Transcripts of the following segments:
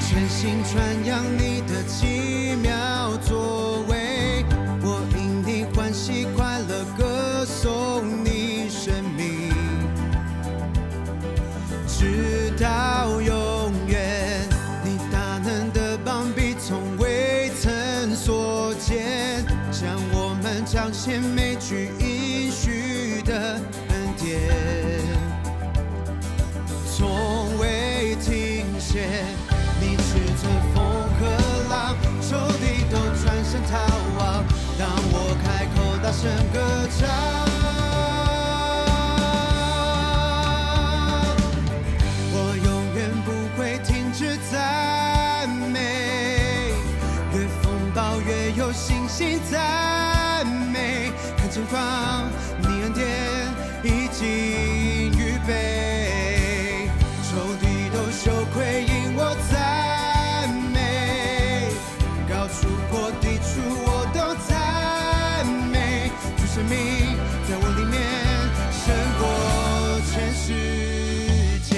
全心传扬你的奇妙作为，我因你欢喜快乐歌颂你生命，直到永远。你大能的膀臂从未曾缩减，向我们彰显每句应许的恩典，从未停歇。 逃亡！当我开口大声歌唱，我永远不会停止赞美。越风暴越有信心赞美，看前方，你恩典已经预备，仇敌都羞愧，因我在。 生命在我里面胜过全世界。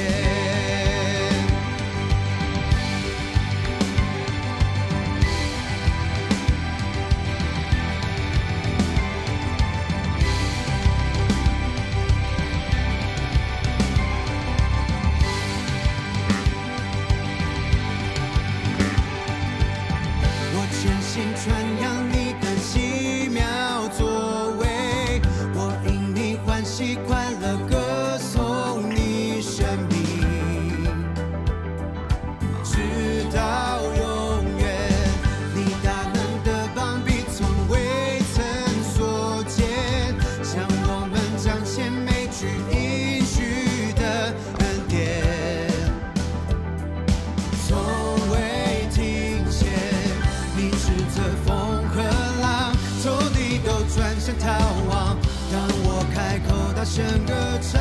我全心传扬你的奇妙作为。 快乐歌颂你生命，直到永远。你大能的膀臂从未曾缩减，向我们彰显每句应许的恩典，从未停歇。你斥责风和浪，仇敌都转身逃亡。当我开口。 大声歌唱，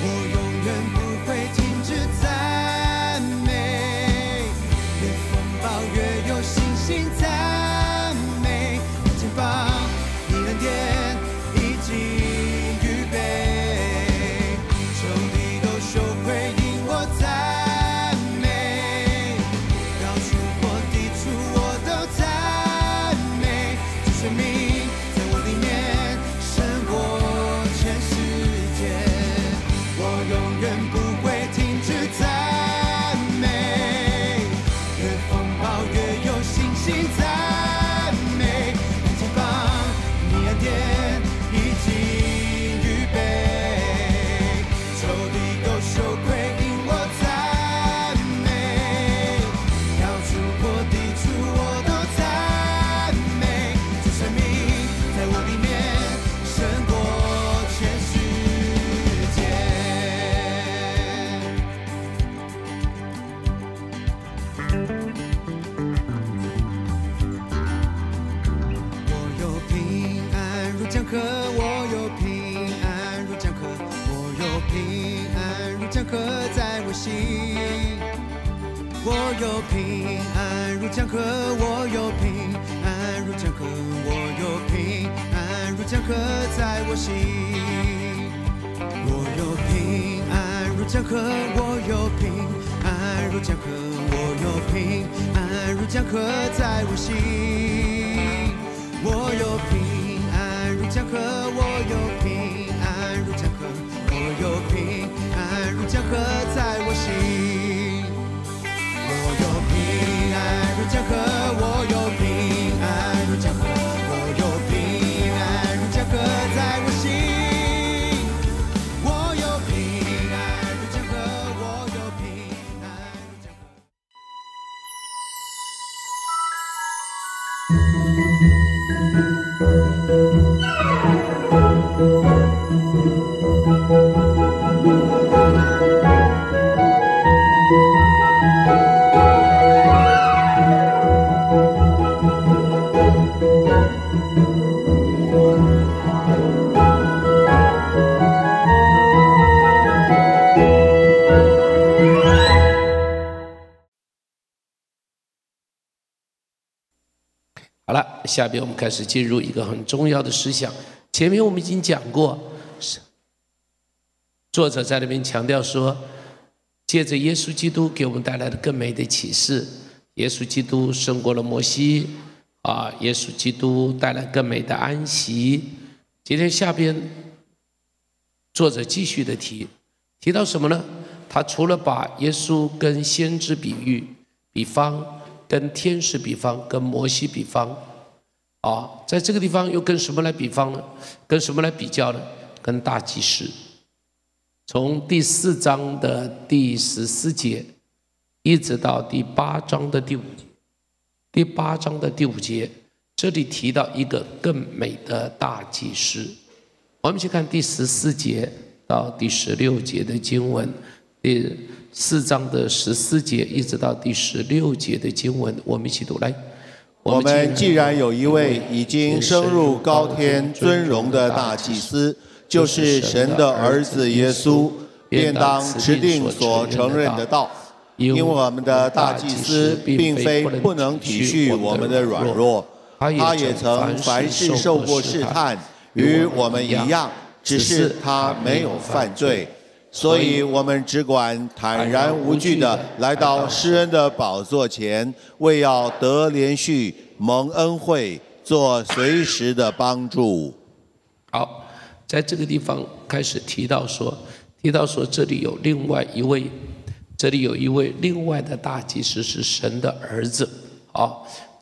我永远不会停止赞美。越风暴越有信心赞美，前方你恩典已经预备，仇敌都羞愧，因我赞美，高处或低处我都赞美。 生命在我里面胜过全世界，我永远不会停止赞美。越风暴越有信心赞美，看前方，你恩典已经预备，仇敌都羞愧，因我赞美，高处或低处我都赞美。 江河，我有平安如江河，我有平安如江河在我心。我有平安如江河，我有平安如江河，我有平安如江河在我心。我有平安如江河，我有平安如江河，我有平安如江河在我心。我有平。 江河，我有平安如江河，我有平安如江河在我心。我有平安如江河，我有平安如江河，我有平安如江河在我心。我有平安如江河，我有平安如江河。 好了，下边我们开始进入一个很重要的思想。前面我们已经讲过，作者在那边强调说，借着耶稣基督给我们带来的更美的启示，耶稣基督胜过了摩西，耶稣基督带来更美的安息。今天下边作者继续的提到什么呢？他除了把耶稣跟先知比喻、比方、跟天使比方、跟摩西比方，在这个地方又跟什么来比方呢？跟什么来比较呢？跟大祭司。从第4章的第14节，一直到第8章的第5节，第8章的第5节，这里提到一个更美的大祭司。我们去看第14节。 到第16节的经文，第4章的14节一直到第16节的经文，我们一起读来。我们既然有一位已经升入高天尊荣的大祭司，就是神的儿子耶稣，便当持定所承认的道。因我们的大祭司并非不能体恤我们的软弱，他也曾凡事受过试探，与我们一样。 只是他没有犯罪，所以我们只管坦然无惧地来到施恩的宝座前，为要得连续蒙恩惠，做随时的帮助。好，在这个地方开始提到说这里有一位另外的大祭司是神的儿子。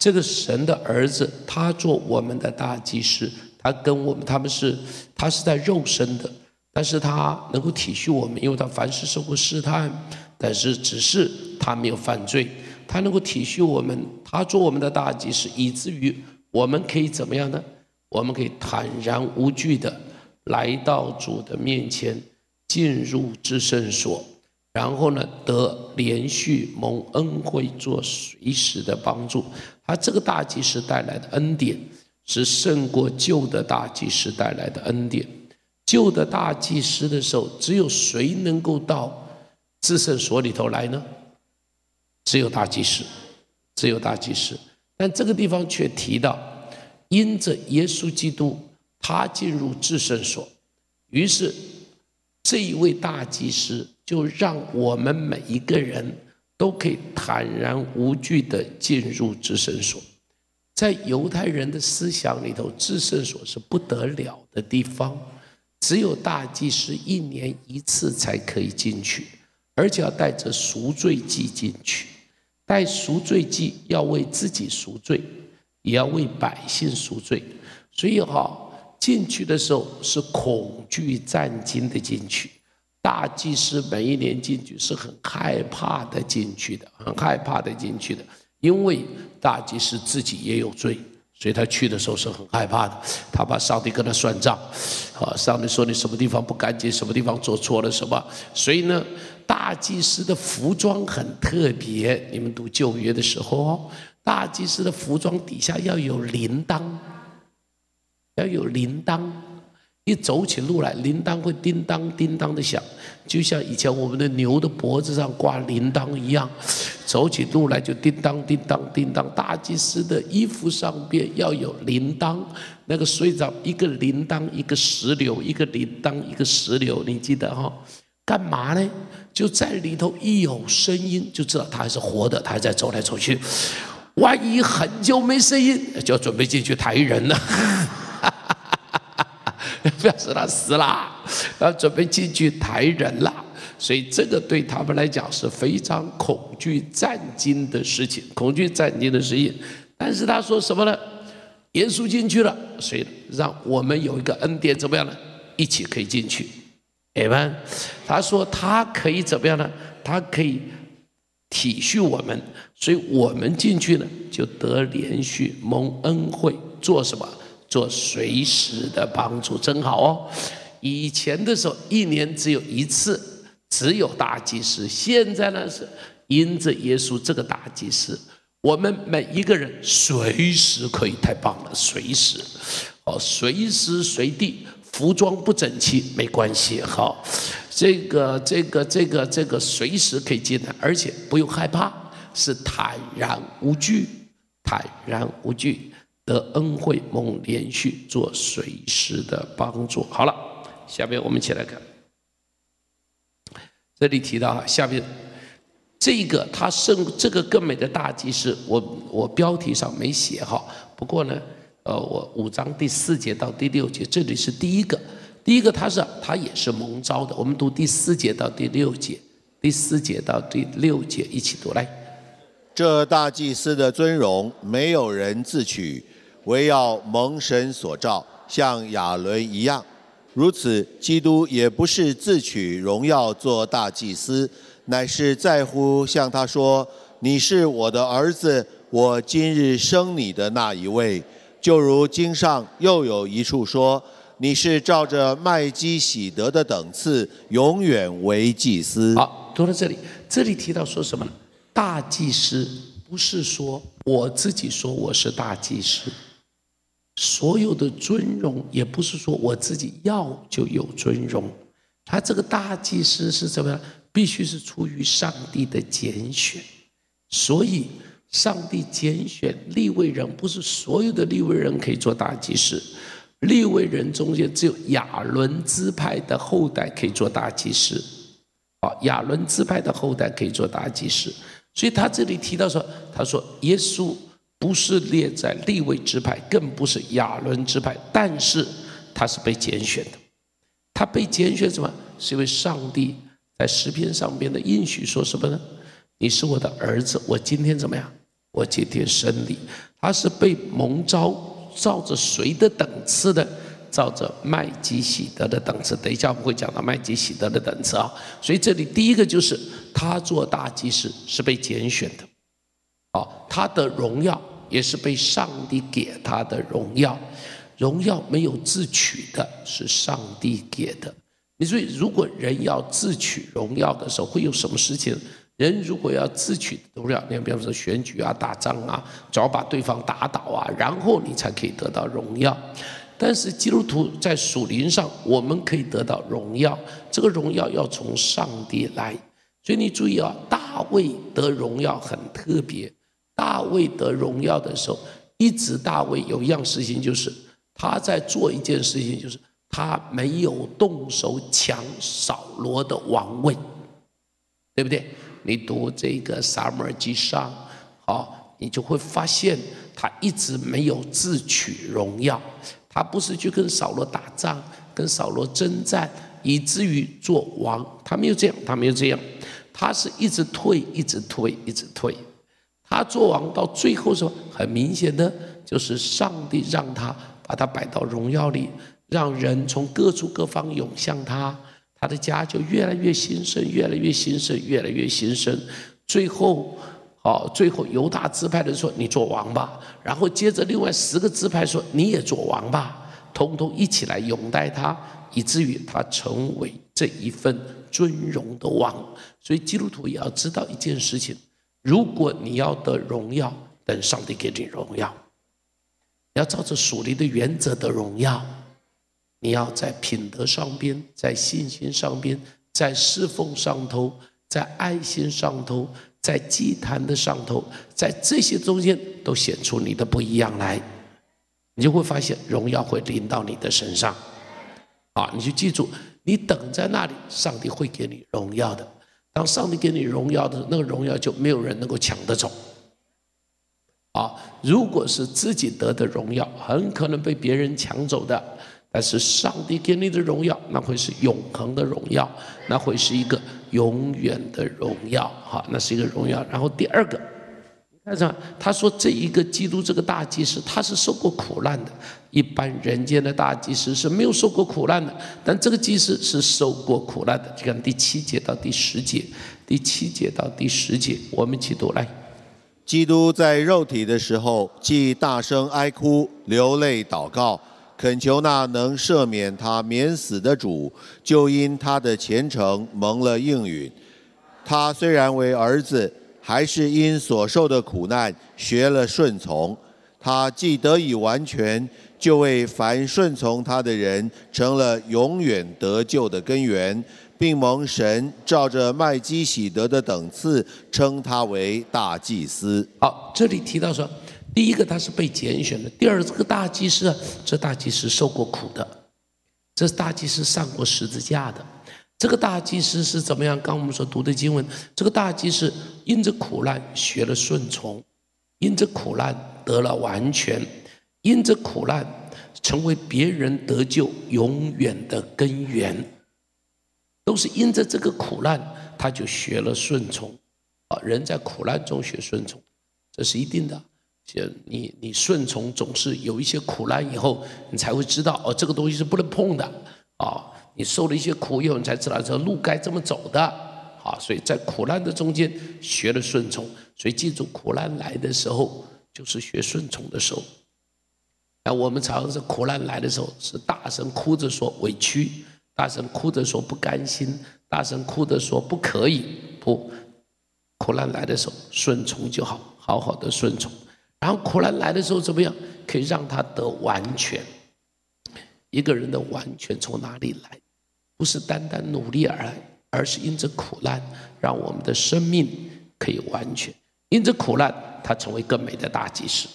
这个神的儿子他做我们的大祭司。 他是在肉身的，但是他能够体恤我们，因为他凡事受过试探，但是只是他没有犯罪，他能够体恤我们，他做我们的大祭司，以至于我们可以怎么样呢？我们可以坦然无惧的来到主的面前，进入至圣所，然后呢得连续蒙恩惠，做随时的帮助。他这个大祭司带来的恩典。 是胜过旧的大祭司带来的恩典。旧的大祭司的时候，只有谁能够到至圣所里头来呢？只有大祭司，只有大祭司。但这个地方却提到，因着耶稣基督，他进入至圣所，于是这一位大祭司就让我们每一个人都可以坦然无惧地进入至圣所。 在犹太人的思想里头，至圣所是不得了的地方，只有大祭司1年1次才可以进去，而且要带着赎罪祭进去。带赎罪祭要为自己赎罪，也要为百姓赎罪。所以进去的时候是恐惧战惊的进去。大祭司每一年进去是很害怕的进去的，很害怕的进去的。 因为大祭司自己也有罪，所以他去的时候是很害怕的。他怕上帝跟他算账，上帝说你什么地方不干净，什么地方做错了什么。所以呢，大祭司的服装很特别。你们读旧约的时候，大祭司的服装底下要有铃铛，一走起路来，铃铛会叮当叮当的响，就像以前我们的牛的脖子上挂铃铛一样，走起路来就叮当叮当叮当。大祭司的衣服上边要有铃铛，那个所以一个铃铛一个石榴，一个铃铛一个石榴，你记得干嘛呢？就在里头一有声音，就知道他还是活的，他还在走来走去。万一很久没声音，就要准备进去抬人了。不要使他死啦，要准备进去抬人啦，所以这个对他们来讲是非常恐惧战惊的事情，但是他说什么呢？耶稣进去了，所以让我们有一个恩典，怎么样呢？一起可以进去。Amen。他说他可以怎么样呢？他可以体恤我们，所以我们进去呢就得连续蒙恩惠，做什么？ 做随时的帮助，真好哦！以前的时候，1年只有1次，只有大祭司。现在呢，是因着耶稣这个大祭司，我们每一个人随时可以，太棒了！随时，随时随地，服装不整齐没关系，这个随时可以进来，而且不用害怕，是坦然无惧，得恩惠蒙连续做随时的帮助。好了，下面我们一起来看这里提到下面这个他胜这个更美的大祭司，我标题上没写哈，不过呢，我5章第4节到第6节，这里是第一个，他也是蒙召的。我们读第4节到第6节，一起读来。这大祭司的尊荣，没有人自取，唯要蒙神所召，像亚伦一样。 如此，基督也不是自取荣耀做大祭司，乃是在乎向他说：“你是我的儿子，我今日生你的那一位。”就如经上又有一处说：“你是照着麦基洗德的等次，永远为祭司。”好，读到这里，这里提到说什么呢？大祭司不是说我自己说我是大祭司。 所有的尊荣也不是说我自己要就有尊荣，他这个大祭司是怎么样？必须是出于上帝的拣选，所以上帝拣选利未人，不是所有的利未人可以做大祭司，利未人中间只有亚伦支派的后代可以做大祭司，啊，亚伦支派的后代可以做大祭司，所以他这里提到说，他说耶稣。 不是列在利未支派，更不是亚伦支派，但是他是被拣选的。他被拣选什么？是因为上帝在诗篇上边的应许说什么呢？你是我的儿子，我今天怎么样？我今天生你。他是被蒙召，照着谁的等次呢？照着麦基洗德的等次。等一下我们会讲到麦基洗德的等次啊。所以这里第一个就是他做大祭司是被拣选的。 他的荣耀也是被上帝给他的荣耀，荣耀没有自取的，是上帝给的。所以，如果人要自取荣耀的时候，会有什么事情？人如果要自取荣耀，你比方说选举啊、打仗啊，只要把对方打倒啊，然后你才可以得到荣耀。但是基督徒在属灵上，我们可以得到荣耀，这个荣耀要从上帝来。所以你注意啊，大卫得荣耀很特别。 大卫得荣耀的时候，一直大卫有一样事情，就是他在做一件事情，就是他没有动手抢扫罗的王位，对不对？你读这个撒母耳记上，好，你就会发现他一直没有自取荣耀，他不是去跟扫罗打仗，跟扫罗征战，以至于做王，他没有这样，他是一直退，一直退。 他做王到最后说，很明显的就是上帝让他把他摆到荣耀里，让人从各处各方涌向他，他的家就越来越兴盛，最后，犹大支派的说你做王吧，然后接着另外10个支派说你也做王吧，统统一起来拥戴他，以至于他成为这一份尊荣的王。所以基督徒也要知道一件事情。 如果你要得荣耀，等上帝给你荣耀，你要照着属灵的原则得荣耀，你要在品德上边，在信心上边，在侍奉上头，在爱心上头，在祭坛的上头，在这些中间都显出你的不一样来，你就会发现荣耀会临到你的身上，啊，你就记住，你等在那里，上帝会给你荣耀的。 当上帝给你荣耀的那个荣耀，就没有人能够抢得走。啊，如果是自己得的荣耀，很可能被别人抢走的。但是上帝给你的荣耀，那会是永恒的荣耀，那会是一个永远的荣耀。哈，那是一个荣耀。然后第二个，你看什么？他说这一个基督这个大祭司，他是受过苦难的。一般人间的大祭司是没有受过苦难的，但这个祭司是受过苦难的。就看第7节到第10节，我们一起读来。基督在肉体的时候，既大声哀哭、流泪、祷告，恳求那能赦免他免死的主，就因他的虔诚蒙了应允。他虽然为儿子，还是因所受的苦难学了顺从。 他既得以完全，就为凡顺从他的人成了永远得救的根源，并蒙神照着麦基洗德的等次称他为大祭司。好，这里提到说，第一个他是被拣选的，第二这个大祭司，这大祭司受过苦的，这大祭司上过十字架的，这个大祭司是怎么样？刚我们所读的经文，这个大祭司因着苦难学了顺从，因着苦难得了完全，因着苦难成为别人得救永远的根源。都是因着这个苦难，他就学了顺从。啊，人在苦难中学顺从，这是一定的。 你顺从总是有一些苦难以后，你才会知道哦，这个东西是不能碰的啊。你受了一些苦以后，你才知道这路该这么走的啊。所以在苦难的中间学了顺从，所以记住苦难来的时候就是学顺从的时候。那我们常常是苦难来的时候是大声哭着说委屈，大声哭着说不甘心，大声哭着说不可以不。苦难来的时候顺从就好，好好的顺从。 然后苦难来的时候怎么样？可以让他得完全。一个人的完全从哪里来？不是单单努力而来，而是因着苦难，让我们的生命可以完全。因着苦难，他成为更美的大祭司。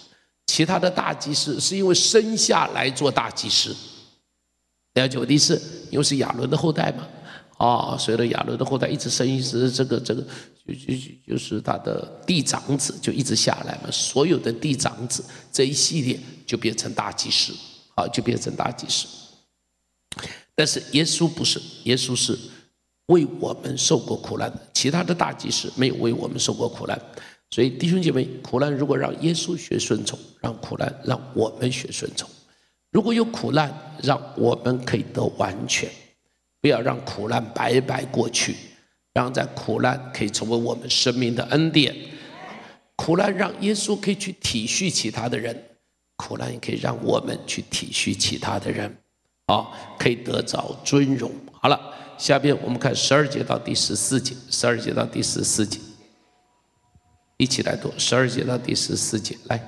其他的大祭司是因为生下来做大祭司，了解我的意思？因为是亚伦的后代嘛。 啊，随着亚伦的后代一直生，一直这个就是他的嫡长子就一直下来嘛，所有的嫡长子这一系列就变成大祭司，啊，就变成大祭司。但是耶稣不是，耶稣是为我们受过苦难的，其他的大祭司没有为我们受过苦难，所以弟兄姐妹，苦难如果让耶稣学顺从，让苦难让我们学顺从，如果有苦难，让我们可以得完全。 不要让苦难白白过去，让在苦难可以成为我们生命的恩典。苦难让耶稣可以去体恤其他的人，苦难也可以让我们去体恤其他的人，啊，可以得着尊荣。好了，下边我们看12节到第14节，12节到第14节，一起来读12节到第14节。来，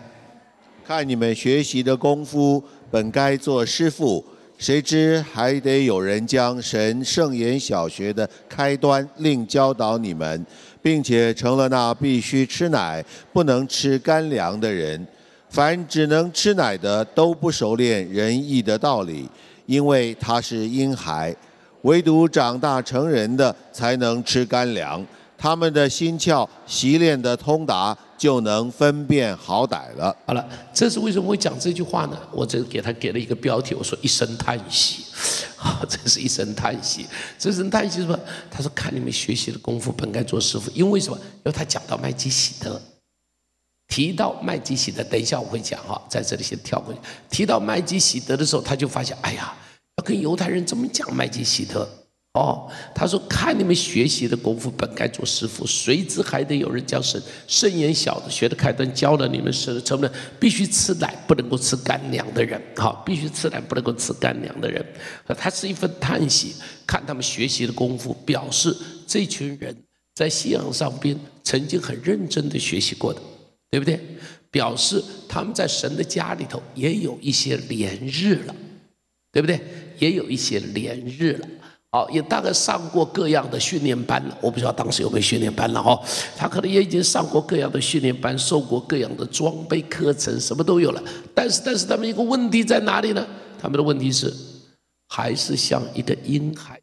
看你们学习的功夫，本该做师傅。 谁知还得有人将神圣言小学的开端另教导你们，并且成了那必须吃奶、不能吃干粮的人。凡只能吃奶的，都不熟练仁义的道理，因为他是婴孩；唯独长大成人的，才能吃干粮。他们的心窍习练的通达，就能分辨好歹了。好了，这是为什么会讲这句话呢？我这给了一个标题，我说一声叹息，啊，这是一声叹息。这声叹息是吧？他说看你们学习的功夫，本该做师傅。因为什么？因为他讲到麦基洗德，提到麦基洗德，等一下我会讲哈，在这里先跳过去。提到麦基洗德的时候，他就发现，哎呀，要跟犹太人怎么讲麦基洗德？ 哦，他说：“看你们学习的功夫，本该做师傅，谁知还得有人将圣言小的学的开端教了你们，是成了必须吃奶不能够吃干粮的人。好，必须吃奶不能够吃干粮的人。他是一份叹息，看他们学习的功夫，表示这群人在信仰上边曾经很认真的学习过的，对不对？表示他们在神的家里头也有一些连日了，对不对？也有一些连日了。” 哦，也大概上过各样的训练班了，我不知道当时有没有训练班了哦。他可能也已经上过各样的训练班，受过各样的装备课程，什么都有了。但是他们一个问题在哪里呢？他们的问题是，还是像一个婴孩，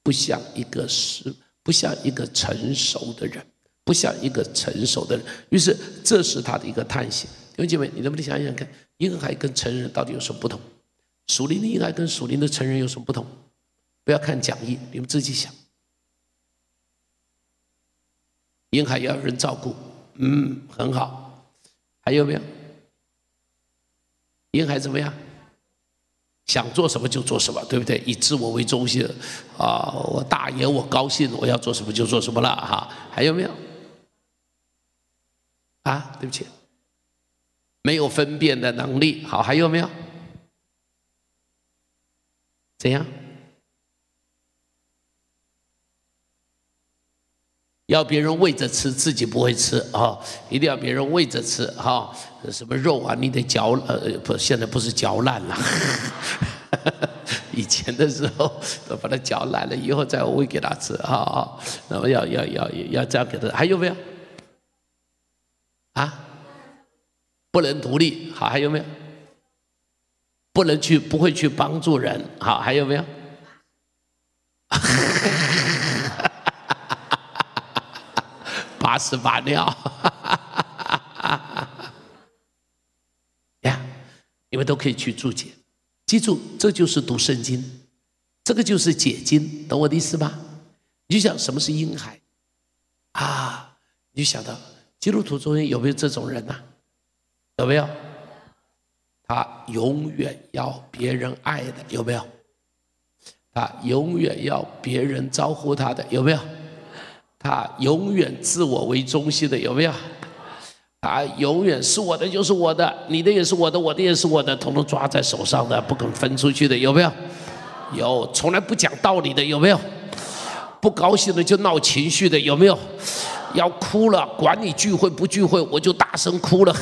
不像一个成熟的人，不像一个成熟的人。于是，这是他的一个叹息。弟兄姐妹，你能不能想想看，婴孩跟成人到底有什么不同？属灵的婴孩跟属灵的成人有什么不同？ 不要看讲义，你们自己想。婴孩要有人照顾，嗯，很好。还有没有？婴孩怎么样？想做什么就做什么，对不对？以自我为中心，啊，我大爷我高兴，我要做什么就做什么了哈。还有没有？啊，对不起，没有分辨的能力。好，还有没有？怎样？ 要别人喂着吃，自己不会吃啊！一定要别人喂着吃哈、啊！什么肉啊，你得嚼不，现在不是嚼烂了，以前的时候都把它嚼烂了，以后再喂给他吃啊！那么要这样给他，还有没有？啊，不能独立，好，还有没有？不会去帮助人，好，还有没有？八屎八尿。呀，你们都可以去注解。记住，这就是读圣经，这个就是解经，懂我的意思吧？你就想什么是婴孩啊？你就想到基督徒中间有没有这种人呐、啊？有没有？ 他永远要别人爱的，有没有？他永远要别人招呼他的，有没有？他永远自我为中心的，有没有？他永远是我的就是我的，你的也是我的，我的也是我的，统统抓在手上的，不肯分出去的，有没有？有，从来不讲道理的，有没有？不高兴的就闹情绪的，有没有？要哭了，管你聚会不聚会，我就大声哭了。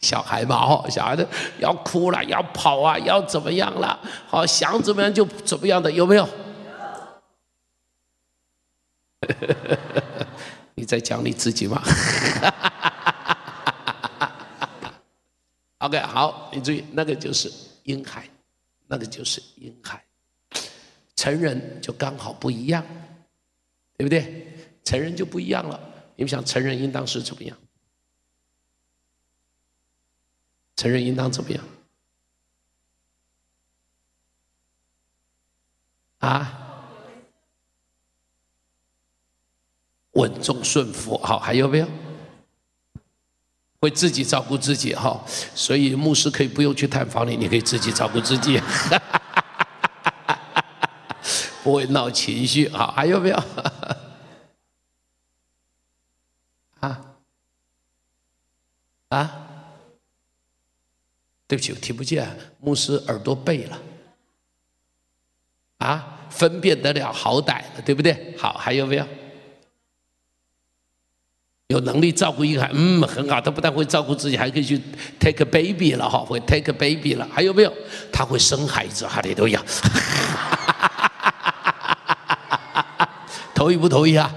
小孩嘛，哦，小孩子要哭了，要跑啊，要怎么样了？好，想怎么样就怎么样的，有没有？你在讲你自己吗？OK， 好，你注意，那个就是婴孩，那个就是婴孩。成人就刚好不一样，对不对？成人就不一样了。你们想，成人应当是怎么样？ 成人应当怎么样？啊，稳重顺服，好，还有没有？会自己照顾自己，哈，所以牧师可以不用去探访你，你可以自己照顾自己，不会闹情绪，好，还有没有？啊啊！ 对不起，我听不见。牧师耳朵背了，啊，分辨得了好歹了，对不对？好，还有没有？有能力照顾婴孩，嗯，很好。他不但会照顾自己，还可以去 take a baby 了哈，会 take a baby 了。还有没有？他会生孩子，哈利路亚。同意不同意啊？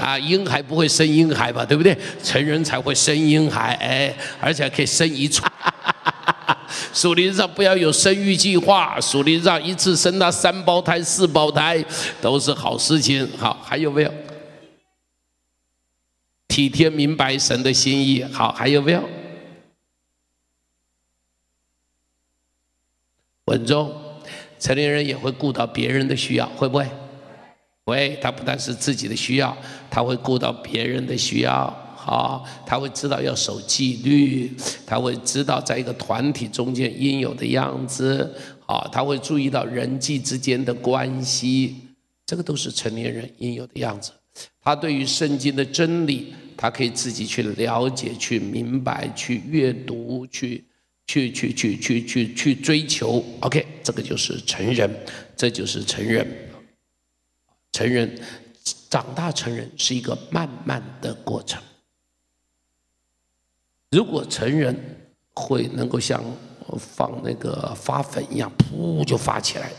啊，婴孩不会生婴孩吧，对不对？成人才会生婴孩，哎，而且可以生一串。属灵上不要有生育计划，属灵上一次生到3胞胎、4胞胎都是好事情。好，还有没有？体贴明白神的心意。好，还有没有？稳重，成年人也会顾到别人的需要，会不会？ 喂，他不但是自己的需要，他会顾到别人的需要，好，他会知道要守纪律，他会知道在一个团体中间应有的样子，好，他会注意到人际之间的关系，这个都是成年人应有的样子。他对于圣经的真理，他可以自己去了解、去明白、去阅读、去追求。OK， 这个就是成人，这就是成人。 成人长大，成人是一个慢慢的过程。如果成人会能够像放那个发粉一样，噗就发起来，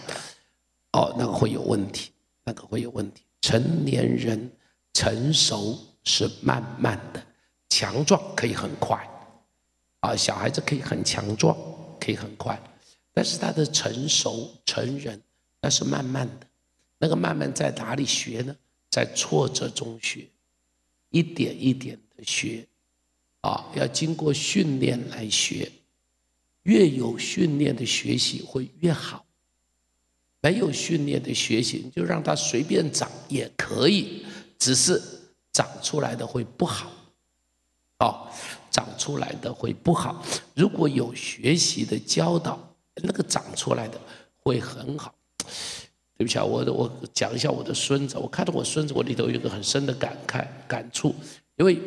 哦，那个会有问题，那个会有问题。成年人成熟是慢慢的，强壮可以很快，啊，小孩子可以很强壮，可以很快，但是他的成熟，成人那是慢慢的。 那个慢慢在哪里学呢？在挫折中学，一点一点的学，啊，要经过训练来学。越有训练的学习会越好，没有训练的学习，你就让它随便长也可以，只是长出来的会不好，啊，长出来的会不好。如果有学习的教导，那个长出来的会很好。 对不起啊，我讲一下我的孙子。我看到我孙子，我里头有一个很深的感触，因为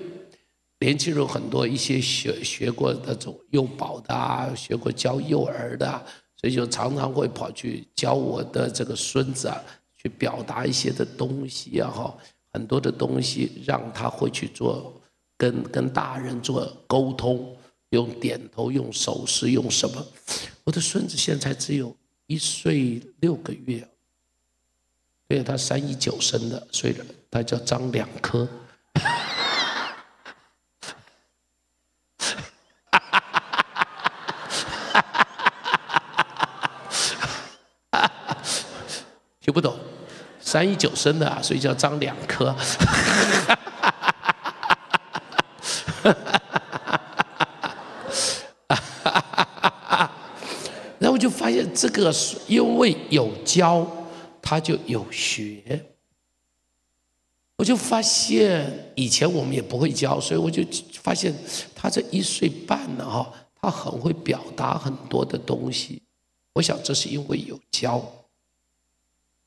年轻人很多一些学过那种幼保的啊，学过教幼儿的啊，所以就常常会跑去教我的这个孙子啊，去表达一些的东西啊，哈，很多的东西让他会去做，跟大人做沟通，用点头，用手势，用什么？我的孙子现在只有1岁6个月。 对，他319生的，所以他叫张两科。听不懂， 319生的啊，所以叫张两颗。然后我就发现这个，因为有教，他就有学。我就发现以前我们也不会教，所以我就发现他这1岁半了哈，他很会表达很多的东西。我想这是因为有教。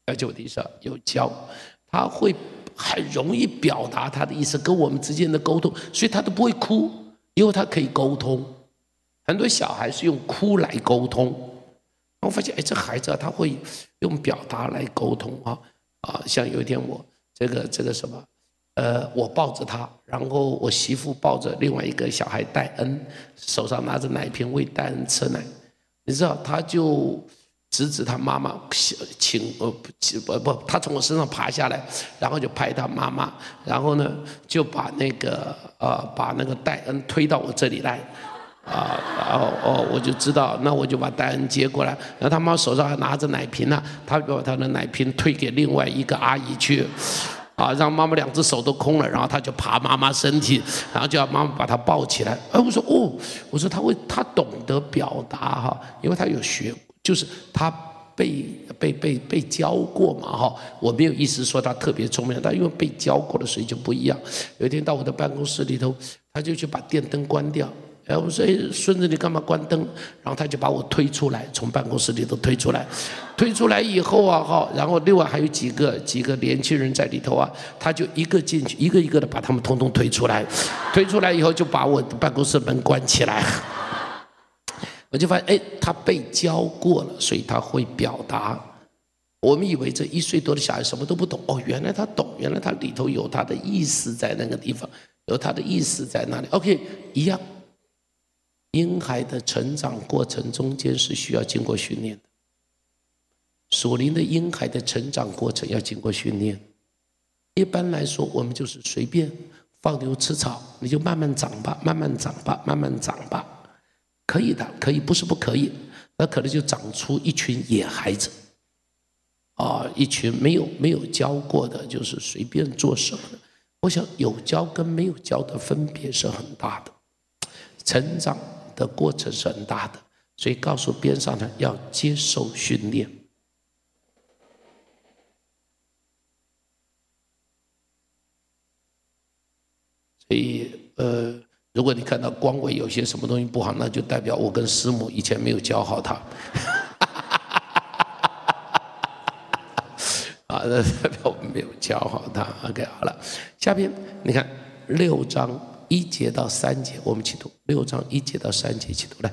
了解我的意思啊，有教，他会很容易表达他的意思，跟我们之间的沟通，所以他都不会哭，因为他可以沟通。很多小孩是用哭来沟通，我发现哎，这孩子啊，他会用表达来沟通啊啊，像有一天我这个什么，我抱着他，然后我媳妇抱着另外一个小孩戴恩，手上拿着奶瓶喂戴恩吃奶，你知道他就。 指指他妈妈，他从我身上爬下来，然后就拍他妈妈，然后呢就把那个戴恩推到我这里来，啊，然后我就知道，那我就把戴恩接过来，然后他妈手上还拿着奶瓶呢，他就把他的奶瓶推给另外一个阿姨去，啊，让妈妈2只手都空了，然后他就爬妈妈身体，然后就要妈妈把他抱起来，哎，我说哦，我说他懂得表达哈，因为他有学。 就是他被教过嘛哈，我没有意思说他特别聪明，他因为被教过了，所以就不一样。有一天到我的办公室里头，他就去把电灯关掉，然后我说：“哎，孙子，你干嘛关灯？”然后他就把我推出来，从办公室里头推出来。推出来以后啊哈，然后另外还有几个年轻人在里头啊，他就一个进去，一个一个的把他们统统推出来。推出来以后就把我的办公室门关起来。 我就发现，哎，他被教过了，所以他会表达。我们以为这1岁多的小孩什么都不懂，哦，原来他懂，原来他里头有他的意思在那个地方，有他的意思在那里。OK， 一样。婴孩的成长过程中间是需要经过训练的，属灵的婴孩的成长过程要经过训练。一般来说，我们就是随便放牛吃草，你就慢慢长吧，慢慢长吧，慢慢长吧。 可以的，可以不是不可以，那可能就长出一群野孩子，啊，一群没有教过的，就是随便做什么的。我想有教跟没有教的分别是很大的，成长的过程是很大的，所以告诉边上呢要接受训练。所以如果你看到光伟有些什么东西不好，那就代表我跟师母以前没有教好他，啊，那代表我们没有教好他。OK， 好了，下边你看6章1节到3节，我们一起读6章1节到3节一起读来。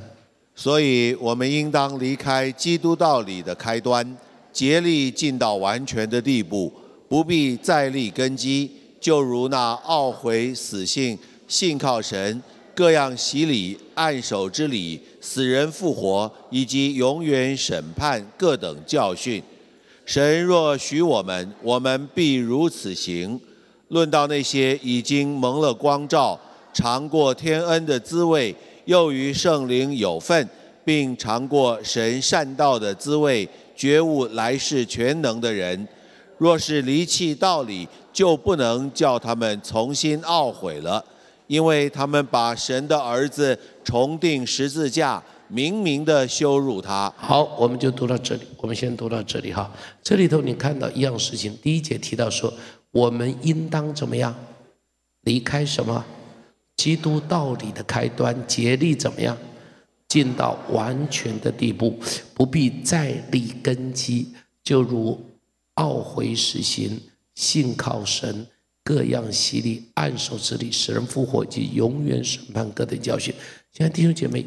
所以我们应当离开基督道理的开端，竭力进到完全的地步，不必再立根基，就如那懊悔死性。 信靠神，各样洗礼、按手之礼、死人复活以及永远审判各等教训。神若许我们，我们必如此行。论到那些已经蒙了光照、尝过天恩的滋味，又与圣灵有份，并尝过神善道的滋味，觉悟来世全能的人，若是离弃道理，就不能叫他们重新懊悔了。 因为他们把神的儿子重定十字架，明明的羞辱他。好，我们就读到这里。我们先读到这里哈。这里头你看到一样事情，第1节提到说，我们应当怎么样？离开什么？基督道理的开端，竭力怎么样？进到完全的地步，不必再立根基，就如懊悔死刑，信靠神。 各样洗礼、按手之礼、使人复活及永远审判各等教训。现在弟兄姐妹，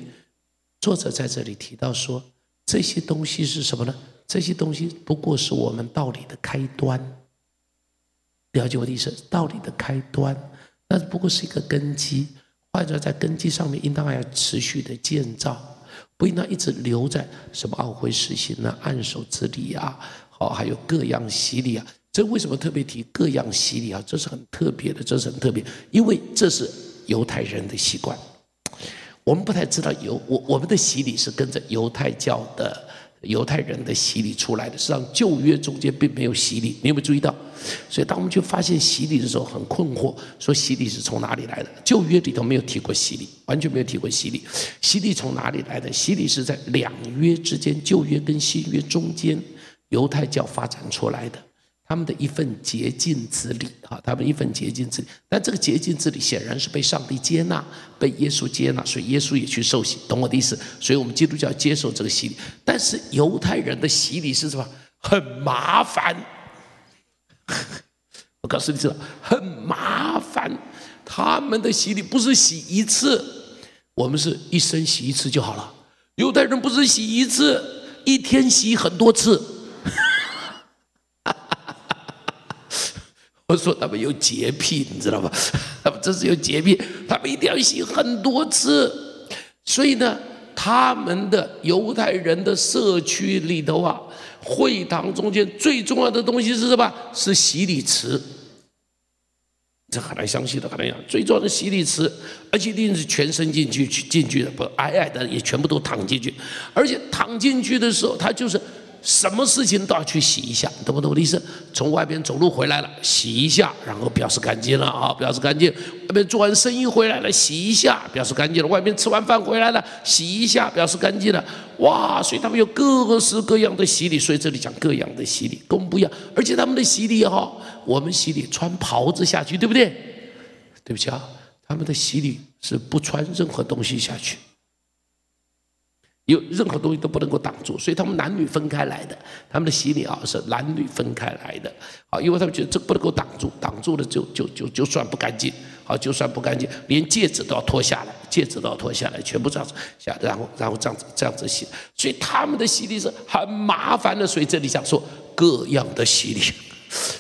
作者在这里提到说，这些东西是什么呢？这些东西不过是我们道理的开端。了解我的意思，道理的开端，那不过是一个根基。换作在根基上面，应当还要持续的建造，不应当一直留在什么懊悔死刑啊、按手之礼啊，好，还有各样洗礼啊。 这为什么特别提各样洗礼啊？这是很特别的，这是很特别，因为这是犹太人的习惯。我们不太知道我们的洗礼是跟着犹太教的犹太人的洗礼出来的，实际上旧约中间并没有洗礼，你有没有注意到？所以当我们去发现洗礼的时候，很困惑，说洗礼是从哪里来的？旧约里头没有提过洗礼，完全没有提过洗礼。洗礼从哪里来的？洗礼是在两约之间，旧约跟新约中间，犹太教发展出来的。 他们的一份洁净之礼，哈，他们一份洁净之礼，但这个洁净之礼显然是被上帝接纳，被耶稣接纳，所以耶稣也去受洗，懂我的意思？所以我们基督教接受这个洗礼，但是犹太人的洗礼是什么？很麻烦。我告诉你，知道很麻烦。他们的洗礼不是洗一次，我们是一生洗一次就好了。犹太人不是洗一次，一天洗很多次。 我说他们有洁癖，你知道吗？他们这是有洁癖，他们一定要洗很多次。所以呢，他们的犹太人的社区里头啊，会堂中间最重要的东西是什么？是洗礼池。这很难相信的，很难讲。最重要的洗礼池，而且一定是全身进去的，不矮矮的也全部都躺进去。而且躺进去的时候，他就是。 什么事情都要去洗一下，懂不懂我的意思？从外边走路回来了，洗一下，然后表示干净了啊，表示干净。外边做完生意回来了，洗一下，表示干净了。外边吃完饭回来了，洗一下，表示干净了。哇，所以他们有各式各样的洗礼，所以这里讲各样的洗礼，跟我们不一样。而且他们的洗礼哈，我们洗礼穿袍子下去，对不对？对不起啊，他们的洗礼是不穿任何东西下去。 有任何东西都不能够挡住，所以他们男女分开来的，他们的洗礼啊是男女分开来的，啊，因为他们觉得这不能够挡住，挡住了就算不干净，啊，就算不干净，连戒指都要脱下来，戒指都要脱下来，全部这样子下，然后这样子洗，所以他们的洗礼是很麻烦的，所以这里讲说各样的洗礼，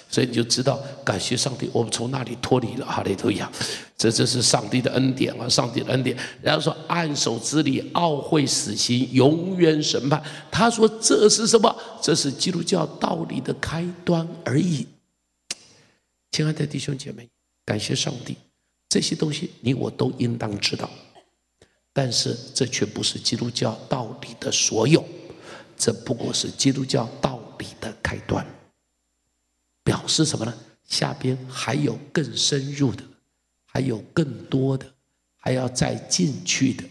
所以你就知道感谢上帝，我们从那里脱离了，哈利路亚。 这是上帝的恩典啊！上帝的恩典。然后说按手之礼、懊悔、死刑、永远审判。他说这是什么？这是基督教道理的开端而已。亲爱的弟兄姐妹，感谢上帝，这些东西你我都应当知道，但是这却不是基督教道理的所有，这不过是基督教道理的开端。表示什么呢？下边还有更深入的。 还有更多的，还要再进去的，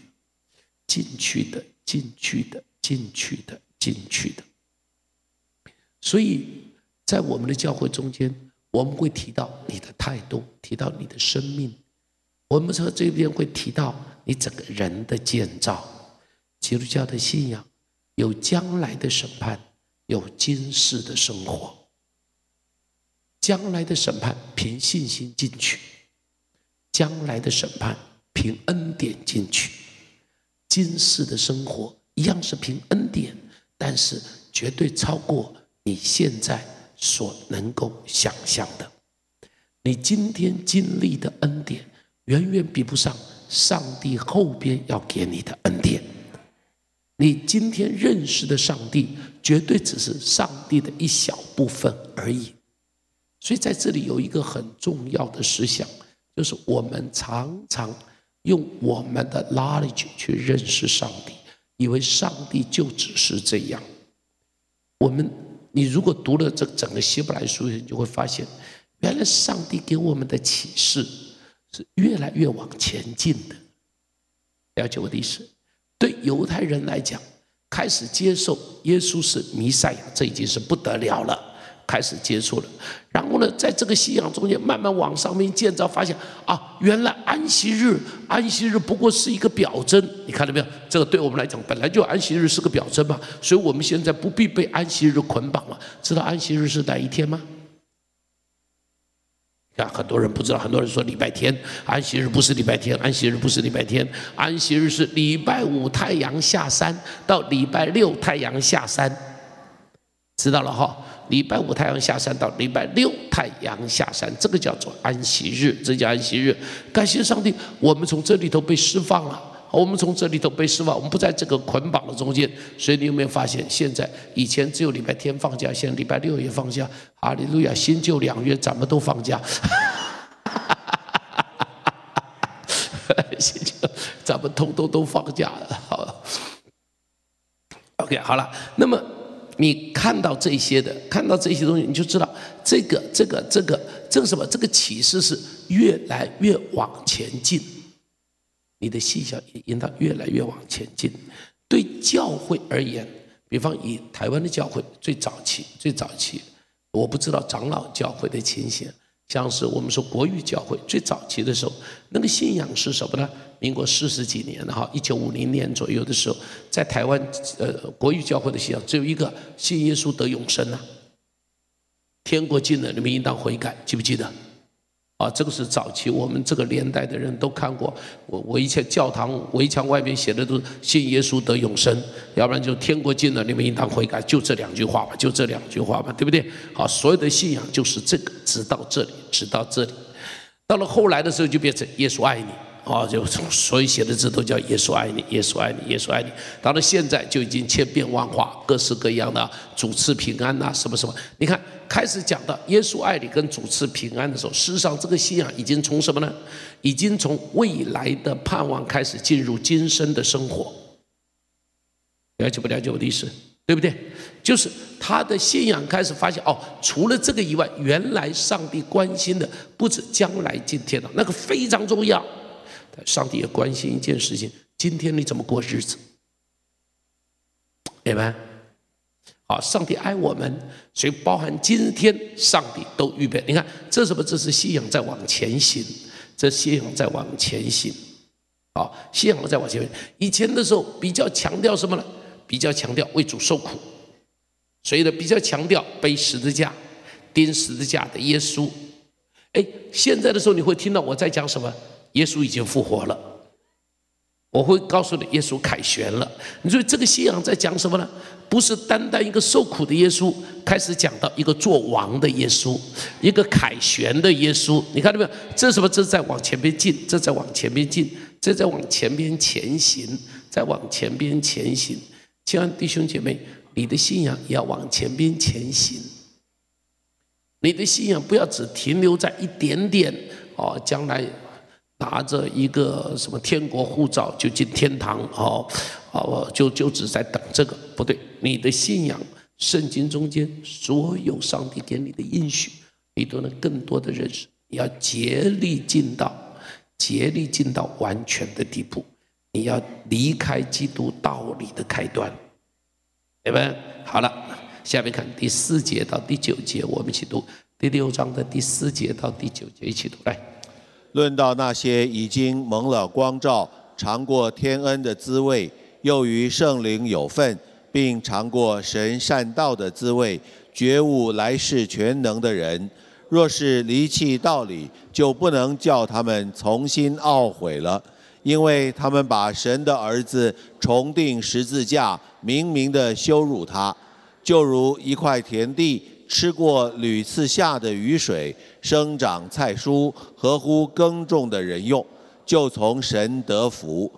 进去的，进去的，进去的，进去的。所以在我们的教会中间，我们会提到你的态度，提到你的生命，我们从这边会提到你整个人的建造。基督教的信仰有将来的审判，有今世的生活。将来的审判凭信心进去。 将来的审判凭恩典进去，今世的生活一样是凭恩典，但是绝对超过你现在所能够想象的。你今天经历的恩典，远远比不上上帝后边要给你的恩典。你今天认识的上帝，绝对只是上帝的一小部分而已。所以在这里有一个很重要的思想。 就是我们常常用我们的 knowledge 去认识上帝，以为上帝就只是这样。你如果读了这整个希伯来书，你就会发现，原来上帝给我们的启示是越来越往前进的。了解我的意思？对犹太人来讲，开始接受耶稣是弥赛亚，这已经是不得了了。 开始接触了，然后呢，在这个信仰中间慢慢往上面建造，发现啊，原来安息日不过是一个表征，你看到没有？这个对我们来讲，本来就安息日是个表征嘛，所以我们现在不必被安息日捆绑了。知道安息日是哪一天吗？啊，很多人不知道，很多人说礼拜天，安息日不是礼拜天，安息日不是礼拜天，安息日是礼拜五太阳下山到礼拜六太阳下山，知道了哈。 礼拜五太阳下山到礼拜六太阳下山，这个叫做安息日，这叫安息日。感谢上帝，我们从这里头被释放了，我们从这里头被释放，我们不在这个捆绑的中间。所以你有没有发现，现在以前只有礼拜天放假，现在礼拜六也放假。哈利路亚，新旧两约咱们都放假。新旧咱们通通都放假了。好 OK， 好了。那么你看到这些的，看到这些东西，你就知道这个什么？这个启示是越来越往前进，你的细小引导越来越往前进。对教会而言，比方以台湾的教会最早期，我不知道长老教会的情形。 像是我们说国语教会最早期的时候，那个信仰是什么呢？民国40几年哈，1950年左右的时候，在台湾，国语教会的信仰只有一个：信耶稣得永生啊。天国近了，你们应当悔改，记不记得？啊，这个是早期我们这个年代的人都看过。我以前教堂围墙外面写的都是信耶稣得永生，要不然就天国近了，你们应当悔改，就这两句话吧，就这两句话吧，对不对？好，所有的信仰就是这个。 直到这里，直到这里，到了后来的时候就变成耶稣爱你啊，就所以写的字都叫耶稣爱你，耶稣爱你，耶稣爱你。到了现在就已经千变万化，各式各样的主赐平安呐，什么什么。你看，开始讲到耶稣爱你跟主赐平安的时候，事实上这个信仰已经从什么呢？已经从未来的盼望开始进入今生的生活。了解不了解我的意思？ 对不对？就是他的信仰开始发现哦，除了这个以外，原来上帝关心的不止将来今天了，那个非常重要。但上帝也关心一件事情：今天你怎么过日子？明白？好，上帝爱我们，所以包含今天，上帝都预备。你看，这什么？这是信仰在往前行，这信仰在往前行。好，信仰在往前行。以前的时候比较强调什么呢？ 比较强调为主受苦，所以呢，比较强调背十字架、钉十字架的耶稣。哎，现在的时候你会听到我在讲什么？耶稣已经复活了，我会告诉你，耶稣凯旋了。你说这个信仰在讲什么呢？不是单单一个受苦的耶稣，开始讲到一个做王的耶稣，一个凯旋的耶稣。你看到没有？这什么？这在往前边进，这在往前边进，这在往前边前行，在往前边前行。 亲爱的弟兄姐妹，你的信仰也要往前边前行。你的信仰不要只停留在一点点哦，将来拿着一个什么天国护照就进天堂哦，哦，就只在等这个不对。你的信仰，圣经中间所有上帝给你的应许，你都能更多的认识。你要竭力尽到完全的地步。 你要离开基督道理的开端，对吧？好了，下面看第4节到第9节，我们一起读第6章的第4节到第9节，一起读来。论到那些已经蒙了光照、尝过天恩的滋味，又于圣灵有份，并尝过神善道的滋味，觉悟来世全能的人，若是离弃道理，就不能叫他们重新懊悔了。 因为他们把神的儿子重定十字架，明明的羞辱他，就如一块田地吃过屡次下的雨水，生长菜蔬，合乎耕种的人用，就从神得福。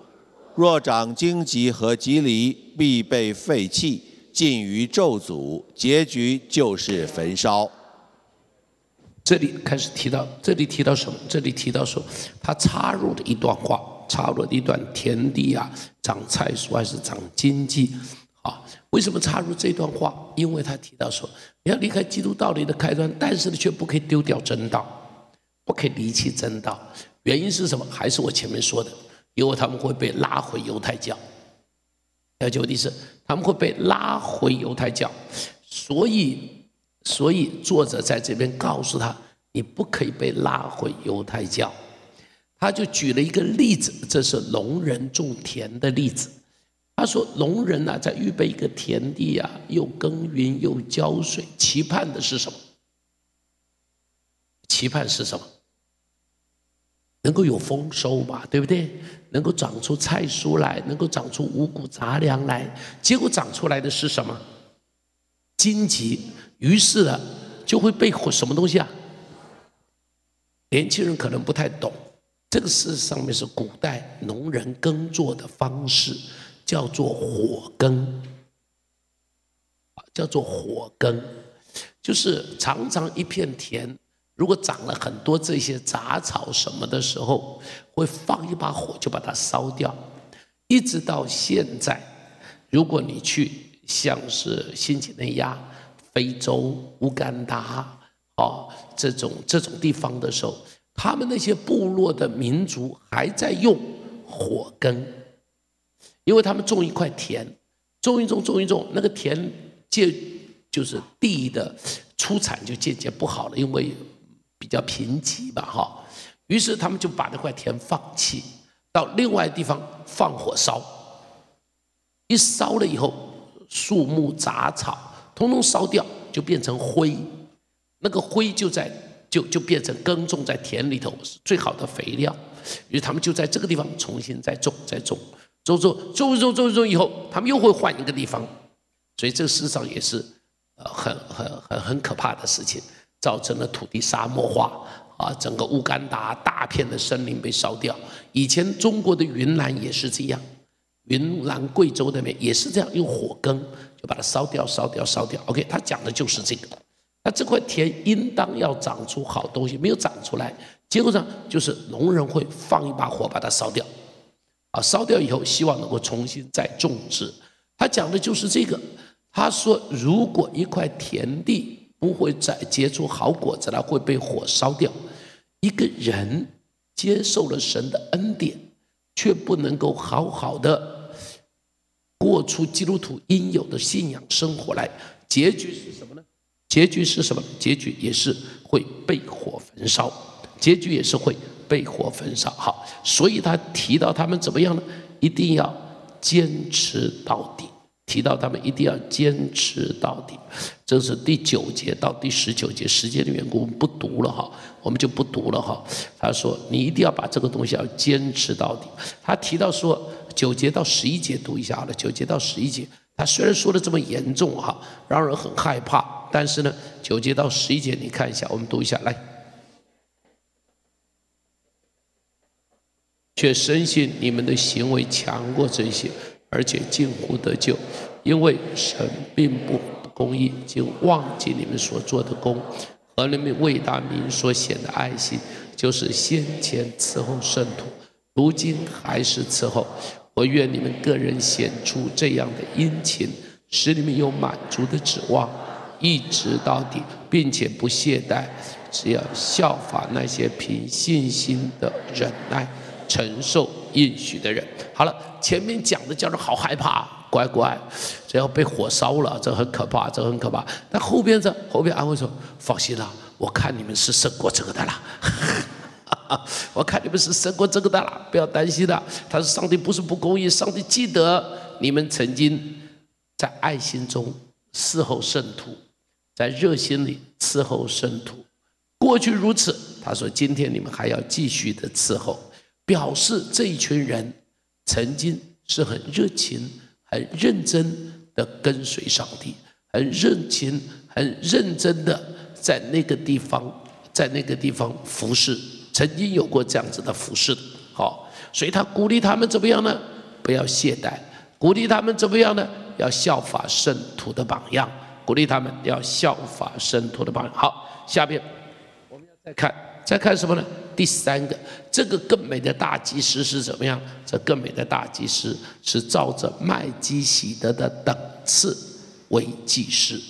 若长荆棘和棘藜，必被废弃，尽于咒诅，结局就是焚烧。 这里开始提到，这里提到什么？这里提到说，他插入了一段话，插入了一段田地啊，长菜蔬还是长经济啊？为什么插入这段话？因为他提到说，你要离开基督道理的开端，但是呢，却不可以丢掉真道，不可以离弃真道。原因是什么？还是我前面说的，因为他们会被拉回犹太教。了解我的意思？他们会被拉回犹太教，所以作者在这边告诉他，你不可以被拉回犹太教。他就举了一个例子，这是农人种田的例子。他说，农人啊，在预备一个田地啊，又耕耘又浇水，期盼的是什么？期盼是什么？能够有丰收嘛，对不对？能够长出菜蔬来，能够长出五谷杂粮来。结果长出来的是什么？荆棘。 于是呢，就会被什么东西啊？年轻人可能不太懂，这个事实上面是古代农人耕作的方式，叫做火耕，叫做火耕，就是常常一片田，如果长了很多这些杂草什么的时候，会放一把火就把它烧掉，一直到现在，如果你去。像是新几内亚、非洲、乌干达啊这种地方的时候，他们那些部落的民族还在用火耕，因为他们种一块田，种一种，那个田就是地的出产就渐渐不好了，因为比较贫瘠吧哈。于是他们就把那块田放弃，到另外地方放火烧，一烧了以后，树木杂草统统烧掉，就变成灰，那个灰就变成耕种在田里头是最好的肥料。于是他们就在这个地方重新再种。 种以后，他们又会换一个地方，所以这个事实上也是很可怕的事情，造成了土地沙漠化啊，整个乌干达大片的森林被烧掉。以前中国的云南也是这样，云南贵州那边也是这样，用火耕就把它烧掉。OK， 他讲的就是这个。那这块田应当要长出好东西，没有长出来，结果上就是农人会放一把火把它烧掉。 啊，烧掉以后，希望能够重新再种植。他讲的就是这个。他说，如果一块田地不会再结出好果子来，会被火烧掉。一个人接受了神的恩典，却不能够好好的过出基督徒应有的信仰生活来，结局是什么呢？结局也是会被火焚烧。好，所以他提到他们怎么样呢？一定要坚持到底。这是第9节到第19节，时间的缘故，我们不读了哈，他说，你一定要把这个东西要坚持到底。他提到说，9节到11节读一下好了。9节到11节，他虽然说的这么严重哈，让人很害怕，但是呢，9节到11节你看一下，我们读一下来。 却深信你们的行为强过这些，而且近乎得救，因为神并不公义，竟忘记你们所做的功，和你们为大民所显的爱心，就是先前伺候圣徒，如今还是伺候。我愿你们个人显出这样的殷勤，使你们有满足的指望，一直到底，并且不懈怠。只要效法那些凭信心的忍耐。 承受应许的人，好了，前面讲的叫人好害怕，乖乖，只要被火烧了，这很可怕，但后边安慰说，放心啦，我看你们是胜过这个的啦，不要担心啦。他说，上帝不是不公义，上帝记得你们曾经在爱心中伺候圣徒，在热心里伺候圣徒，过去如此。他说，今天你们还要继续的伺候。 表示这一群人曾经是很热情、很认真的跟随上帝，很热情、很认真的在那个地方，服侍，曾经有过这样子的服侍的。好，所以他鼓励他们怎么样呢？不要懈怠，鼓励他们怎么样呢？要效法圣徒的榜样，好，下面我们要再看什么呢？ 第3个，这个更美的大祭司是怎么样？这更美的大祭司是照着麦基洗德的等次为祭司。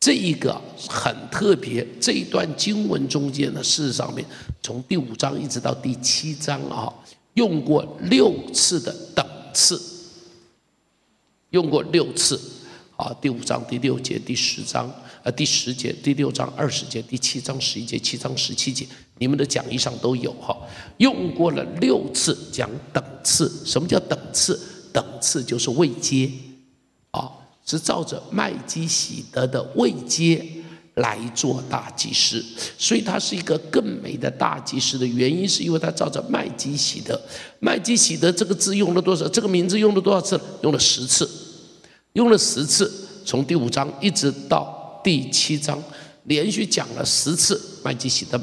这一个很特别，这一段经文中间呢，事实上面从第5章一直到第7章啊，用过6次的等次，啊，第5章第6节、第10章。 第10节、第6章、20节、第7章、11节、7章、17节，你们的讲义上都有哈，用过了6次讲等次。什么叫等次？等次就是位阶，啊，是照着麦基洗德的位阶来做大祭司，所以他是一个更美的大祭司的原因，是因为他照着麦基洗德。麦基洗德这个字用了多少？这个名字用了多少次？用了10次，从第5章一直到。 第7章连续讲了10次麦基洗德，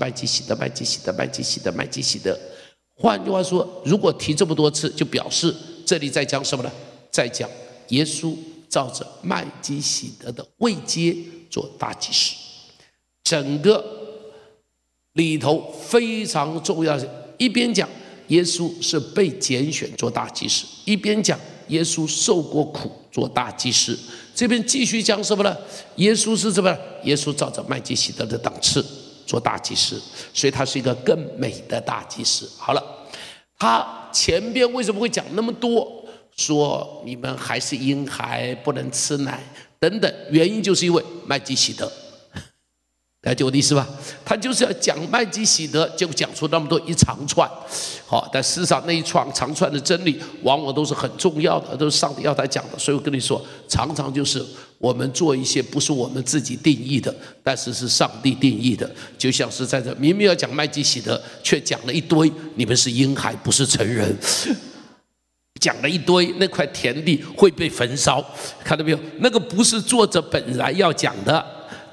换句话说，如果提这么多次，就表示这里在讲什么呢？在讲耶稣照着麦基洗德的位阶做大祭司。整个里头非常重要，一边讲耶稣是被拣选做大祭司，一边讲耶稣受过苦做大祭司。这边继续讲什么呢？耶稣是什么？耶稣照着麦基洗德的档次做大祭司，所以他是一个更美的大祭司。好了，他前边为什么会讲那么多？说你们还是婴孩，不能吃奶等等，原因就是因为麦基洗德。 了解我的意思吧？他就是要讲麦基洗德，结果讲出那么多一长串，好，但事实上那一串长串的真理，往往都是很重要的，都是上帝要他讲的。所以我跟你说，常常就是我们做一些不是我们自己定义的，但是是上帝定义的，就像是在这明明要讲麦基洗德，却讲了一堆你们是婴孩，不是成人。 讲了一堆，那块田地会被焚烧，看到没有？那个不是作者本来要讲的，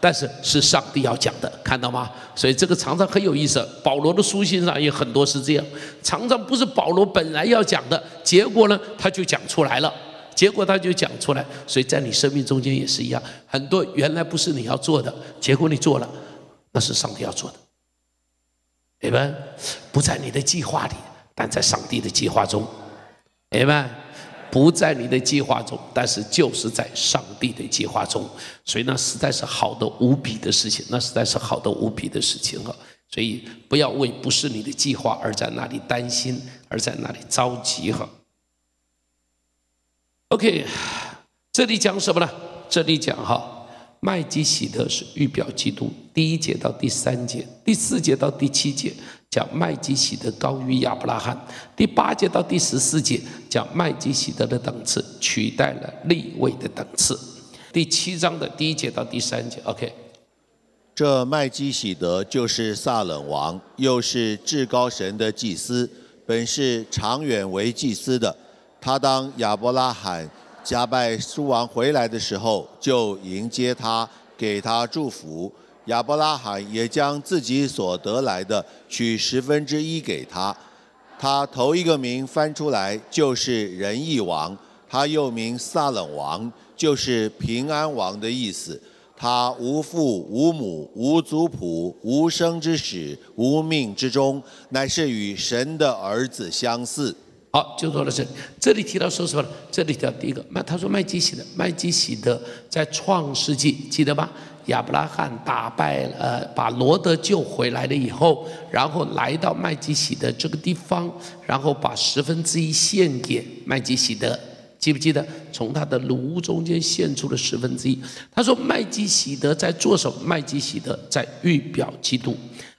但是是上帝要讲的，看到吗？所以这个常常很有意思。保罗的书信上也很多是这样，常常不是保罗本来要讲的，结果呢他就讲出来了，结果他就讲出来。所以在你生命中间也是一样，很多原来不是你要做的，结果你做了，那是上帝要做的。你们不在你的计划里，但在上帝的计划中。 明白，不在你的计划中，但是就是在上帝的计划中，所以那实在是好的无比的事情，那实在是好的无比的事情啊！所以不要为不是你的计划而在那里担心，而在那里着急哈。OK， 这里讲什么呢？这里讲哈，麦基洗德是预表基督，第1节到第3节，第4节到第7节。 讲麦基洗德高于亚伯拉罕，第8节到第14节讲麦基洗德的等次取代了利未的等次。第7章的第1节到第3节 ，OK。这麦基洗德就是撒冷王，又是至高神的祭司，本是长远为祭司的。他当亚伯拉罕加拜诸王回来的时候，就迎接他，给他祝福。 亚伯拉罕也将自己所得来的取1/10给他。他头一个名翻出来就是仁义王，他又名撒冷王，就是平安王的意思。他无父无母无族谱无生之始无命之终，乃是与神的儿子相似。好，就说到这里。这里提到说什么呢？这里提到第一个，他说麦基洗德，麦基洗德在创世纪记得吧？ 亚伯拉罕打败了，把罗德救回来了以后，然后来到麦基洗德这个地方，然后把1/10献给麦基洗德，记不记得？从他的炉中间献出了1/10。他说麦基洗德在做什么？麦基洗德在预表基督。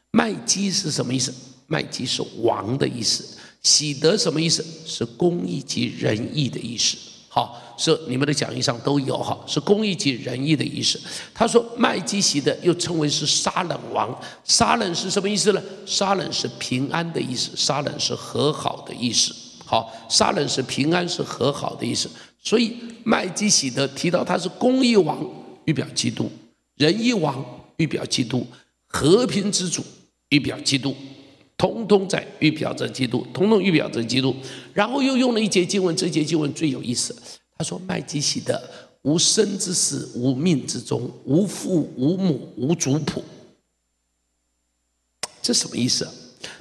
麦基是什么意思？麦基是王的意思。洗德什么意思？是公义及仁义的意思。 好，是你们的讲义上都有哈，是公义及仁义的意思。他说麦基洗德又称为是撒冷王，撒冷是什么意思呢？撒冷是平安的意思，撒冷是和好的意思。好，撒冷是平安是和好的意思。所以麦基洗德提到他是公义王，预表基督；仁义王，预表基督；和平之主，预表基督。 通通在预表着基督，通通预表着基督，然后又用了一节经文，这节经文最有意思。他说：“麦基洗德无生之始，无命之终，无父无母无族谱。”这什么意思啊？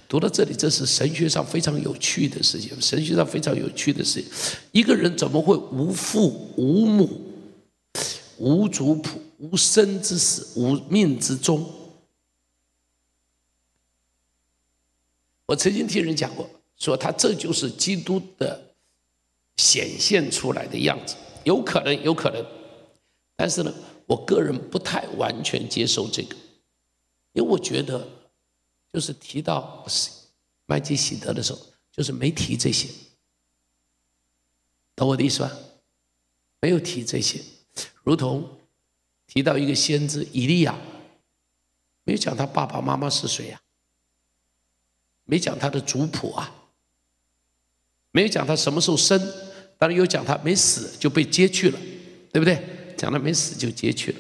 读到这里，这是神学上非常有趣的事情。神学上非常有趣的事情，一个人怎么会无父无母、无族谱、无生之始、无命之终？ 我曾经听人讲过，说他这就是基督的显现出来的样子，有可能，有可能。但是呢，我个人不太完全接受这个，因为我觉得，就是提到麦基洗德的时候，就是没提这些，懂我的意思吧？没有提这些，如同提到一个先知以利亚，没有讲他爸爸妈妈是谁呀？ 没讲他的族谱啊，没有讲他什么时候生，当然有讲他没死就被接去了，对不对？讲他没死就接去了。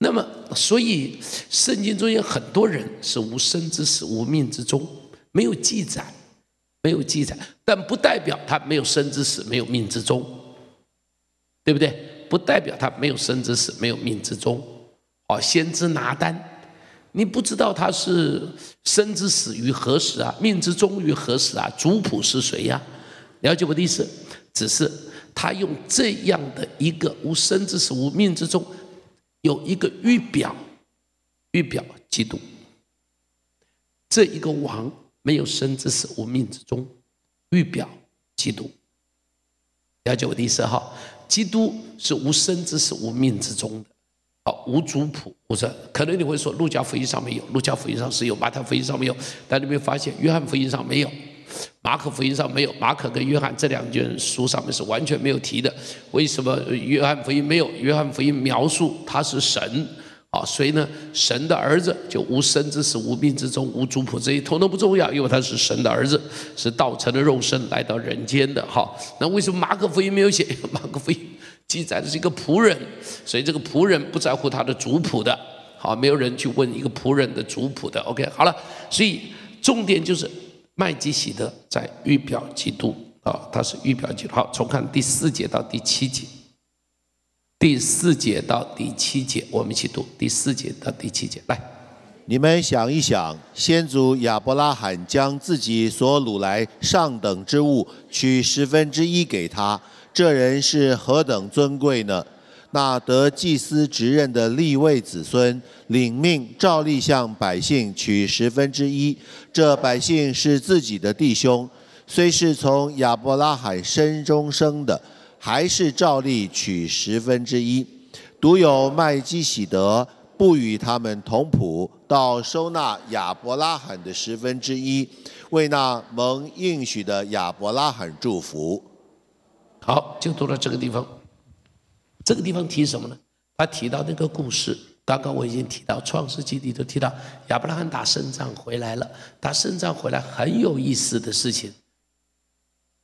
那么，所以圣经中有很多人是无生之始、无命之终，没有记载，没有记载，但不代表他没有生之始、没有命之终，对不对？不代表他没有生之始、没有命之终。哦，先知拿单。 你不知道他是生之死于何时啊，命之终于何时啊，族谱是谁呀、啊？了解我的意思？只是他用这样的一个无生之始、无命之中，有一个预表，预表基督。这一个王没有生之始、无命之中，预表基督。了解我的意思哈？基督是无生之始、无命之中的。 好，无族谱，我说，可能你会说，路加福音上没有，路加福音上是有，马太福音上没有，但你没有发现，约翰福音上没有，马可福音上没有，马可跟约翰这两卷书上面是完全没有提的。为什么约翰福音没有？约翰福音描述他是神，啊，所以呢，神的儿子就无生之始、无命之中、无族谱，这些统统不重要，因为他是神的儿子，是道成的肉身来到人间的。哈，那为什么马可福音没有写？马可福音。 记载的是一个仆人，所以这个仆人不在乎他的族谱的，好，没有人去问一个仆人的族谱的。OK， 好了，所以重点就是麦基洗德在预表基督啊，他是预表基督。好，重看第四节到第七节，第四节到第七节，我们一起读第四节到第七节。来，你们想一想，先祖亚伯拉罕将自己所掳来上等之物，取1/10给他。 这人是何等尊贵呢？那得祭司职任的利未子孙，领命照例向百姓取1/10。这百姓是自己的弟兄，虽是从亚伯拉罕身中生的，还是照例取1/10。独有麦基洗德不与他们同谱，到收纳亚伯拉罕的1/10，为那蒙应许的亚伯拉罕祝福。 好，就读到这个地方。这个地方提什么呢？他提到那个故事，刚刚我已经提到《创世纪》里头提到亚伯拉罕打胜仗回来了。打胜仗回来很有意思的事情，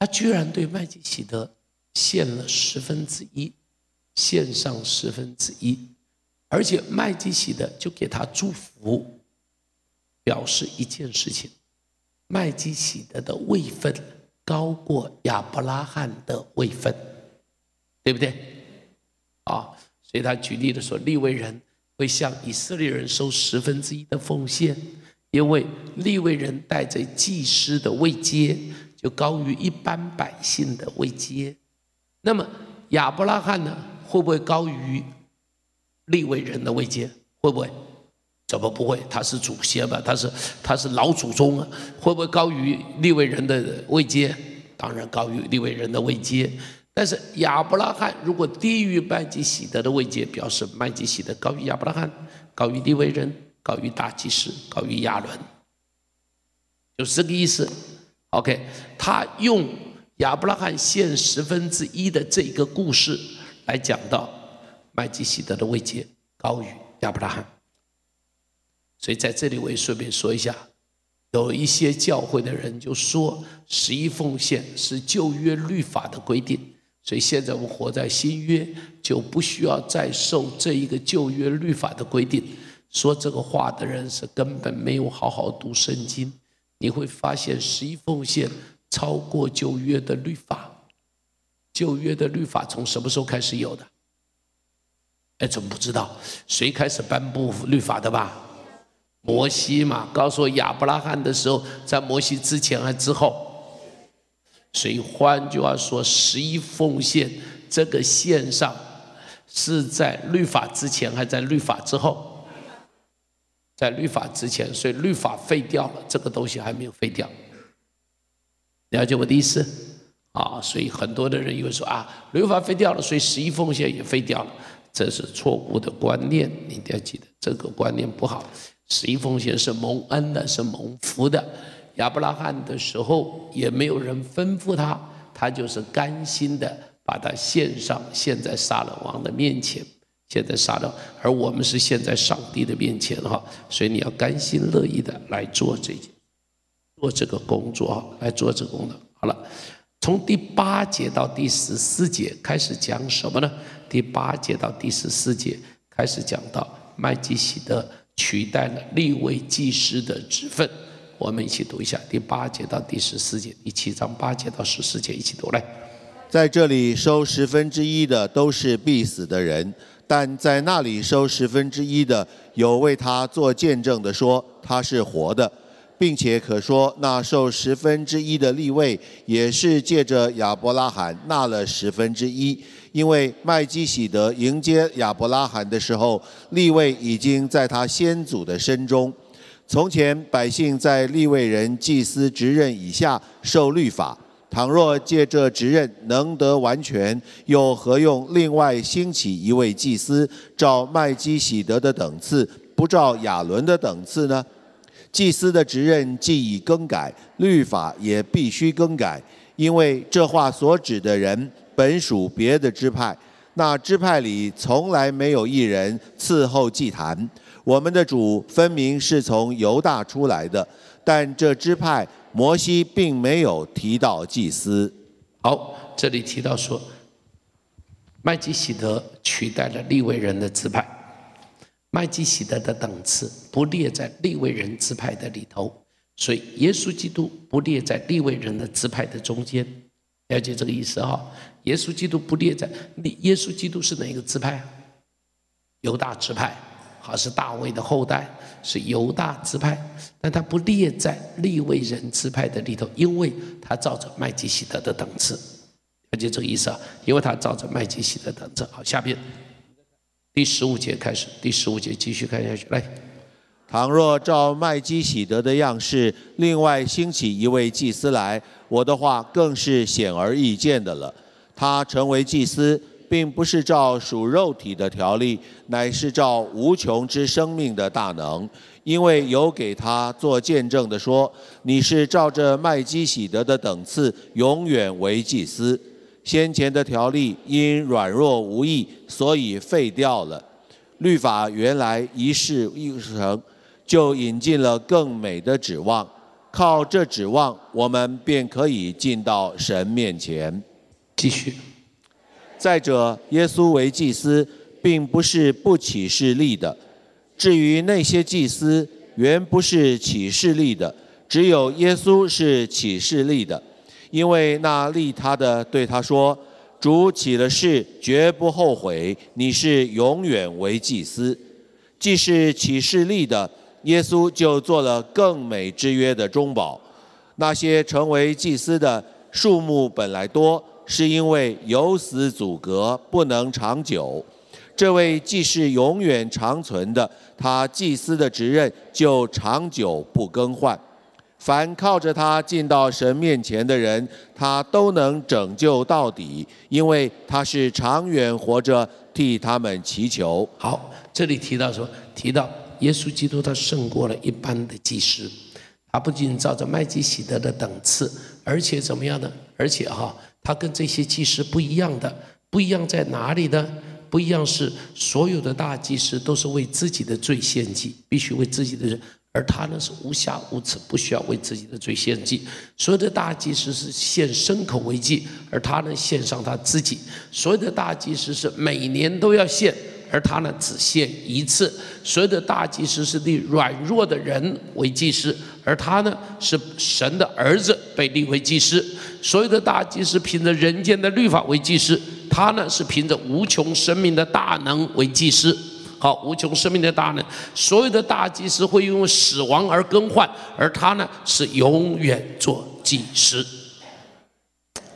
他居然对麦基洗德献了1/10，献上1/10，而且麦基洗德就给他祝福，表示一件事情：麦基洗德的位分。 高过亚伯拉罕的位分，对不对？啊，所以他举例的说，利未人会向以色列人收1/10的奉献，因为利未人带着祭司的位阶，就高于一般百姓的位阶。那么亚伯拉罕呢，会不会高于利未人的位阶？会不会？ 怎么不会？他是祖先嘛，他是老祖宗啊，会不会高于利未人的位阶？当然高于利未人的位阶。但是亚伯拉罕如果低于麦基洗德的位阶，表示麦基洗德高于亚伯拉罕，高于利未人，高于大祭司，高于亚伦，就是这个意思。OK， 他用亚伯拉罕献1/10的这个故事来讲到麦基洗德的位阶高于亚伯拉罕。 所以在这里我也顺便说一下，有一些教会的人就说11奉献是旧约律法的规定，所以现在我们活在新约，就不需要再受这一个旧约律法的规定。说这个话的人是根本没有好好读圣经，你会发现11奉献超过旧约的律法。旧约的律法从什么时候开始有的？哎，怎么不知道？谁开始颁布律法的吧？ 摩西嘛，告诉亚伯拉罕的时候，在摩西之前还之后，所以换句话说，11奉献这个线上是在律法之前，还在律法之后，在律法之前，所以律法废掉了，这个东西还没有废掉。了解我的意思啊？所以很多的人以为说啊，律法废掉了，所以11奉献也废掉了，这是错误的观念，你一定要记得，这个观念不好。 11奉献是蒙恩的，是蒙福的。亚伯拉罕的时候也没有人吩咐他，他就是甘心的把它献上，献在撒冷王的面前，献在撒冷。而我们是献在上帝的面前哈，所以你要甘心乐意的来做这个工作啊，来做这个工作。好了，从第8节到第14节开始讲什么呢？第8节到第14节开始讲到麦基洗德。 取代了利未祭司的职分，我们一起读一下第8节到第14节，第7章8节到14节一起读来。在这里收1/10的都是必死的人，但在那里收1/10的有为他做见证的说他是活的，并且可说那受1/10的利位，也是借着亚伯拉罕纳了1/10，因为麦基洗德迎接亚伯拉罕的时候，利位已经在他先祖的身中。从前百姓在利位人祭司职任以下受律法。 倘若借这职任能得完全，又何用另外兴起一位祭司，照麦基洗德的等次，不照亚伦的等次呢？祭司的职任既已更改，律法也必须更改，因为这话所指的人本属别的支派，那支派里从来没有一人伺候祭坛。我们的主分明是从犹大出来的，但这支派。 摩西并没有提到祭司。好，这里提到说，麦基洗德取代了利未人的支派，麦基洗德的等次不列在利未人支派的里头，所以耶稣基督不列在利未人的支派的中间，了解这个意思哈？耶稣基督不列在，耶稣基督是哪个支派啊？犹大支派。 好，是大卫的后代，是犹大支派，但他不列在利未人支派的里头，因为他照着麦基洗德的等次，了解这个意思啊？因为他照着麦基洗德的等次。好，下边第15节开始，第15节继续看下去。来，倘若照麦基洗德的样式，另外兴起一位祭司来，我的话更是显而易见的了。他成为祭司。 并不是照属肉体的条例，乃是照无穷之生命的大能，因为有给他做见证的说：“你是照着麦基洗德的等次，永远为祭司。”先前的条例因软弱无益，所以废掉了。律法原来一事无成，就引进了更美的指望。靠这指望，我们便可以进到神面前。继续。 再者，耶稣为祭司，并不是不起誓立的；至于那些祭司，原不是起誓立的，只有耶稣是起誓立的，因为那立他的对他说：“主起了誓，绝不后悔，你是永远为祭司。”既是起誓立的，耶稣就做了更美之约的中保。那些成为祭司的数目本来多。 是因为有死阻隔，不能长久。这位既是永远长存的，他祭司的职任就长久不更换。凡靠着他进到神面前的人，他都能拯救到底，因为他是长远活着替他们祈求。好，这里提到说，提到耶稣基督，他胜过了一般的祭司，他不仅照着麦基洗德的等次，而且怎么样呢？而且哈。 他跟这些祭司不一样的，不一样在哪里呢？不一样是所有的大祭司都是为自己的罪献祭，必须为自己的人，而他呢是无瑕无疵，不需要为自己的罪献祭。所有的大祭司是献牲口为祭，而他呢献上他自己。所有的大祭司是每年都要献，而他呢只献一次。所有的大祭司是立软弱的人为祭司，而他呢是神的儿子被立为祭司。 所有的大祭司凭着人间的律法为祭司，他呢是凭着无穷生命的大能为祭司。好，无穷生命的大能，所有的大祭司会因为死亡而更换，而他呢是永远做祭司。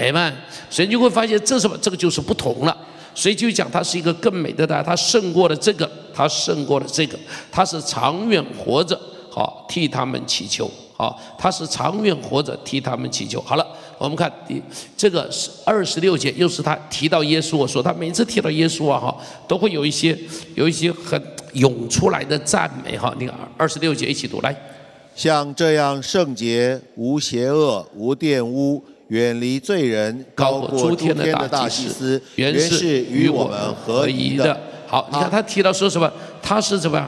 Amen。所以你就会发现这什么？这个就是不同了。所以就讲他是一个更美的他，他胜过了这个，他胜过了这个，他是长远活着，好替他们祈求。 好，他是长远活着替他们祈求。好了，我们看这个是26节，又是他提到耶稣。我说他每次提到耶稣啊，哈，都会有一些很涌出来的赞美哈。你看26节一起读来，像这样圣洁、无邪恶、无玷污、远离罪人、高过诸天的大祭司，原是与我们合宜的。好，你看他提到说什么？他是怎么样？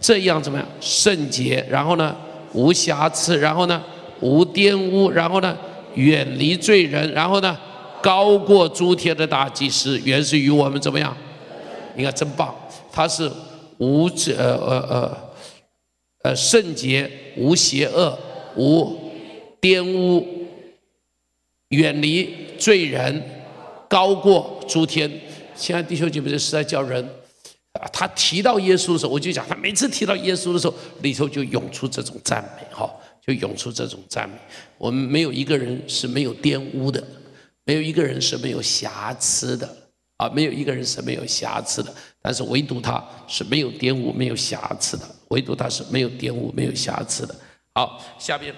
这样怎么样？圣洁，然后呢？ 无瑕疵，然后呢，无玷污，然后呢，远离罪人，然后呢，高过诸天的大祭司，原是与我们怎么样？你看真棒，他是圣洁，无邪恶，无玷污，远离罪人，高过诸天。亲爱的弟兄姐妹，这是在叫人。 他提到耶稣的时候，我就讲，他每次提到耶稣的时候，里头就涌出这种赞美，哈，就涌出这种赞美。我们没有一个人是没有玷污的，没有一个人是没有瑕疵的啊，没有一个人是没有瑕疵的。但是唯独他是没有玷污、没有瑕疵的，唯独他是没有玷污、没有瑕疵的。好，下面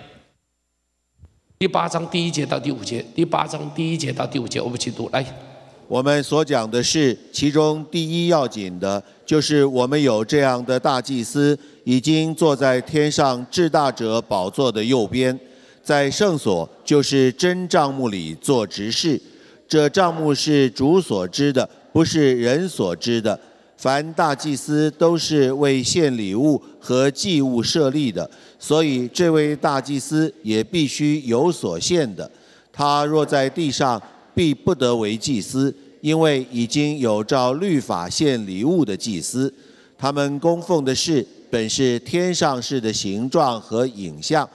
第8章第1节到第5节，第8章第1节到第5节，我们去读来。 我们所讲的是，其中第一要紧的，就是我们有这样的大祭司，已经坐在天上至大者宝座的右边，在圣所，就是真帐幕里做执事。这帐幕是主所知的，不是人所知的。凡大祭司都是为献礼物和祭物设立的，所以这位大祭司也必须有所献的。他若在地上， 必不得为祭司，因为已经有照律法献礼物的祭司，他们供奉的事本是天上事的形状和影像，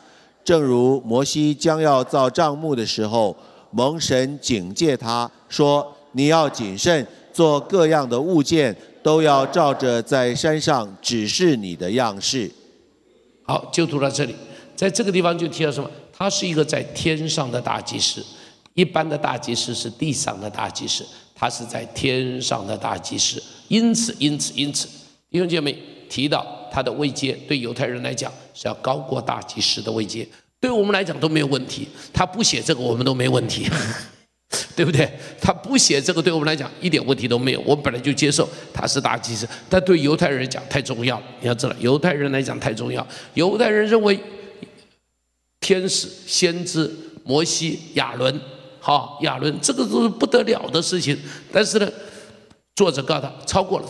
正如摩西将要造帐幕的时候，蒙神警戒他说：“你要谨慎，做各样的物件，都要照着在山上指示你的样式。”好，就读到这里，在这个地方就提到什么？他是一个在天上的大祭司。 一般的大祭司是地上的大祭司，他是在天上的大祭司。因此，弟兄姐妹提到他的位阶，对犹太人来讲是要高过大祭司的位阶，对我们来讲都没有问题。他不写这个，我们都没问题，对不对？他不写这个，对我们来讲一点问题都没有。我们本来就接受他是大祭司，但对犹太人来讲太重要了。你要知道，犹太人来讲太重要。犹太人认为，天使、先知、摩西、亚伦。 好，亚伦这个都是不得了的事情，但是呢，作者告诉他超过了，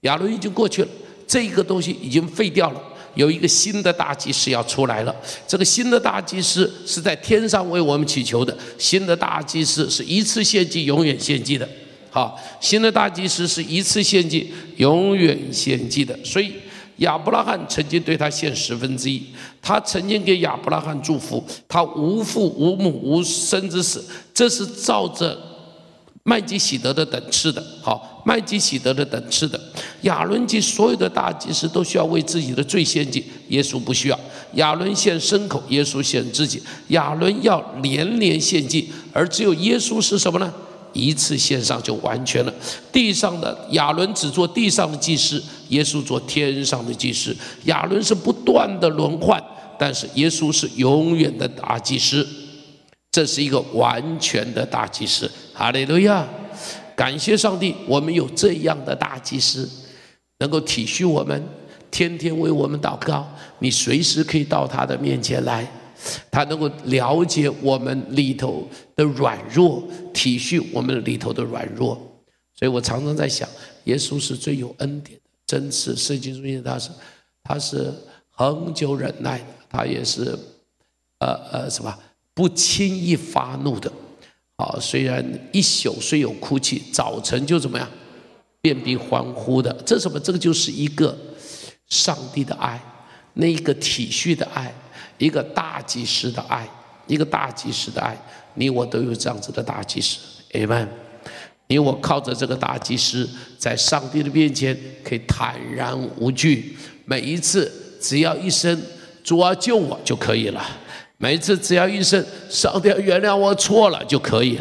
亚伦已经过去了，这个东西已经废掉了，有一个新的大祭司要出来了。这个新的大祭司是在天上为我们祈求的，新的大祭司是一次献祭，永远献祭的。好，新的大祭司是一次献祭，永远献祭的。所以亚伯拉罕曾经对他献1/10。 他曾经给亚伯拉罕祝福，他无父无母无生之死，这是照着麦基洗德的等次的。好，麦基洗德的等次的。亚伦及所有的大祭司都需要为自己的罪献祭，耶稣不需要。亚伦献牲口，耶稣献自己。亚伦要连连献祭，而只有耶稣是什么呢？ 一次献上就完全了。地上的亚伦只做地上的祭司，耶稣做天上的祭司。亚伦是不断的轮换，但是耶稣是永远的大祭司。这是一个完全的大祭司。哈利路亚！感谢上帝，我们有这样的大祭司，能够体恤我们，天天为我们祷告。你随时可以到他的面前来。 他能够了解我们里头的软弱，体恤我们里头的软弱，所以我常常在想，耶稣是最有恩典的，真是圣经中间他是恒久忍耐的，他也是不轻易发怒的，啊，虽然一宿虽有哭泣，早晨就怎么样，便必欢呼的。这什么？这个就是一个上帝的爱，那一个体恤的爱。 一个大祭司的爱，一个大祭司的爱，你我都有这样子的大祭司 ，Amen。你我靠着这个大祭司，在上帝的面前可以坦然无惧。每一次只要一声“主啊救我”就可以了，每一次只要一声“上帝原谅我错了”就可以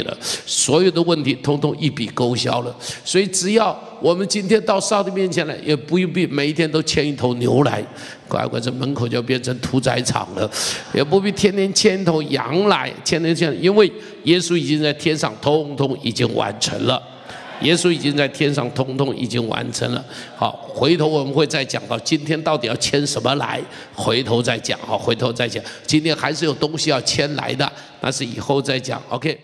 了，所有的问题通通一笔勾销了。所以只要我们今天到上帝面前来，也不必每一天都牵一头牛来。 乖，这门口就变成屠宰场了，也不必天天牵一头羊来，因为耶稣已经在天上通通已经完成了，好，回头我们会再讲到今天到底要牵什么来，回头再讲。今天还是有东西要牵来的，但是以后再讲。OK。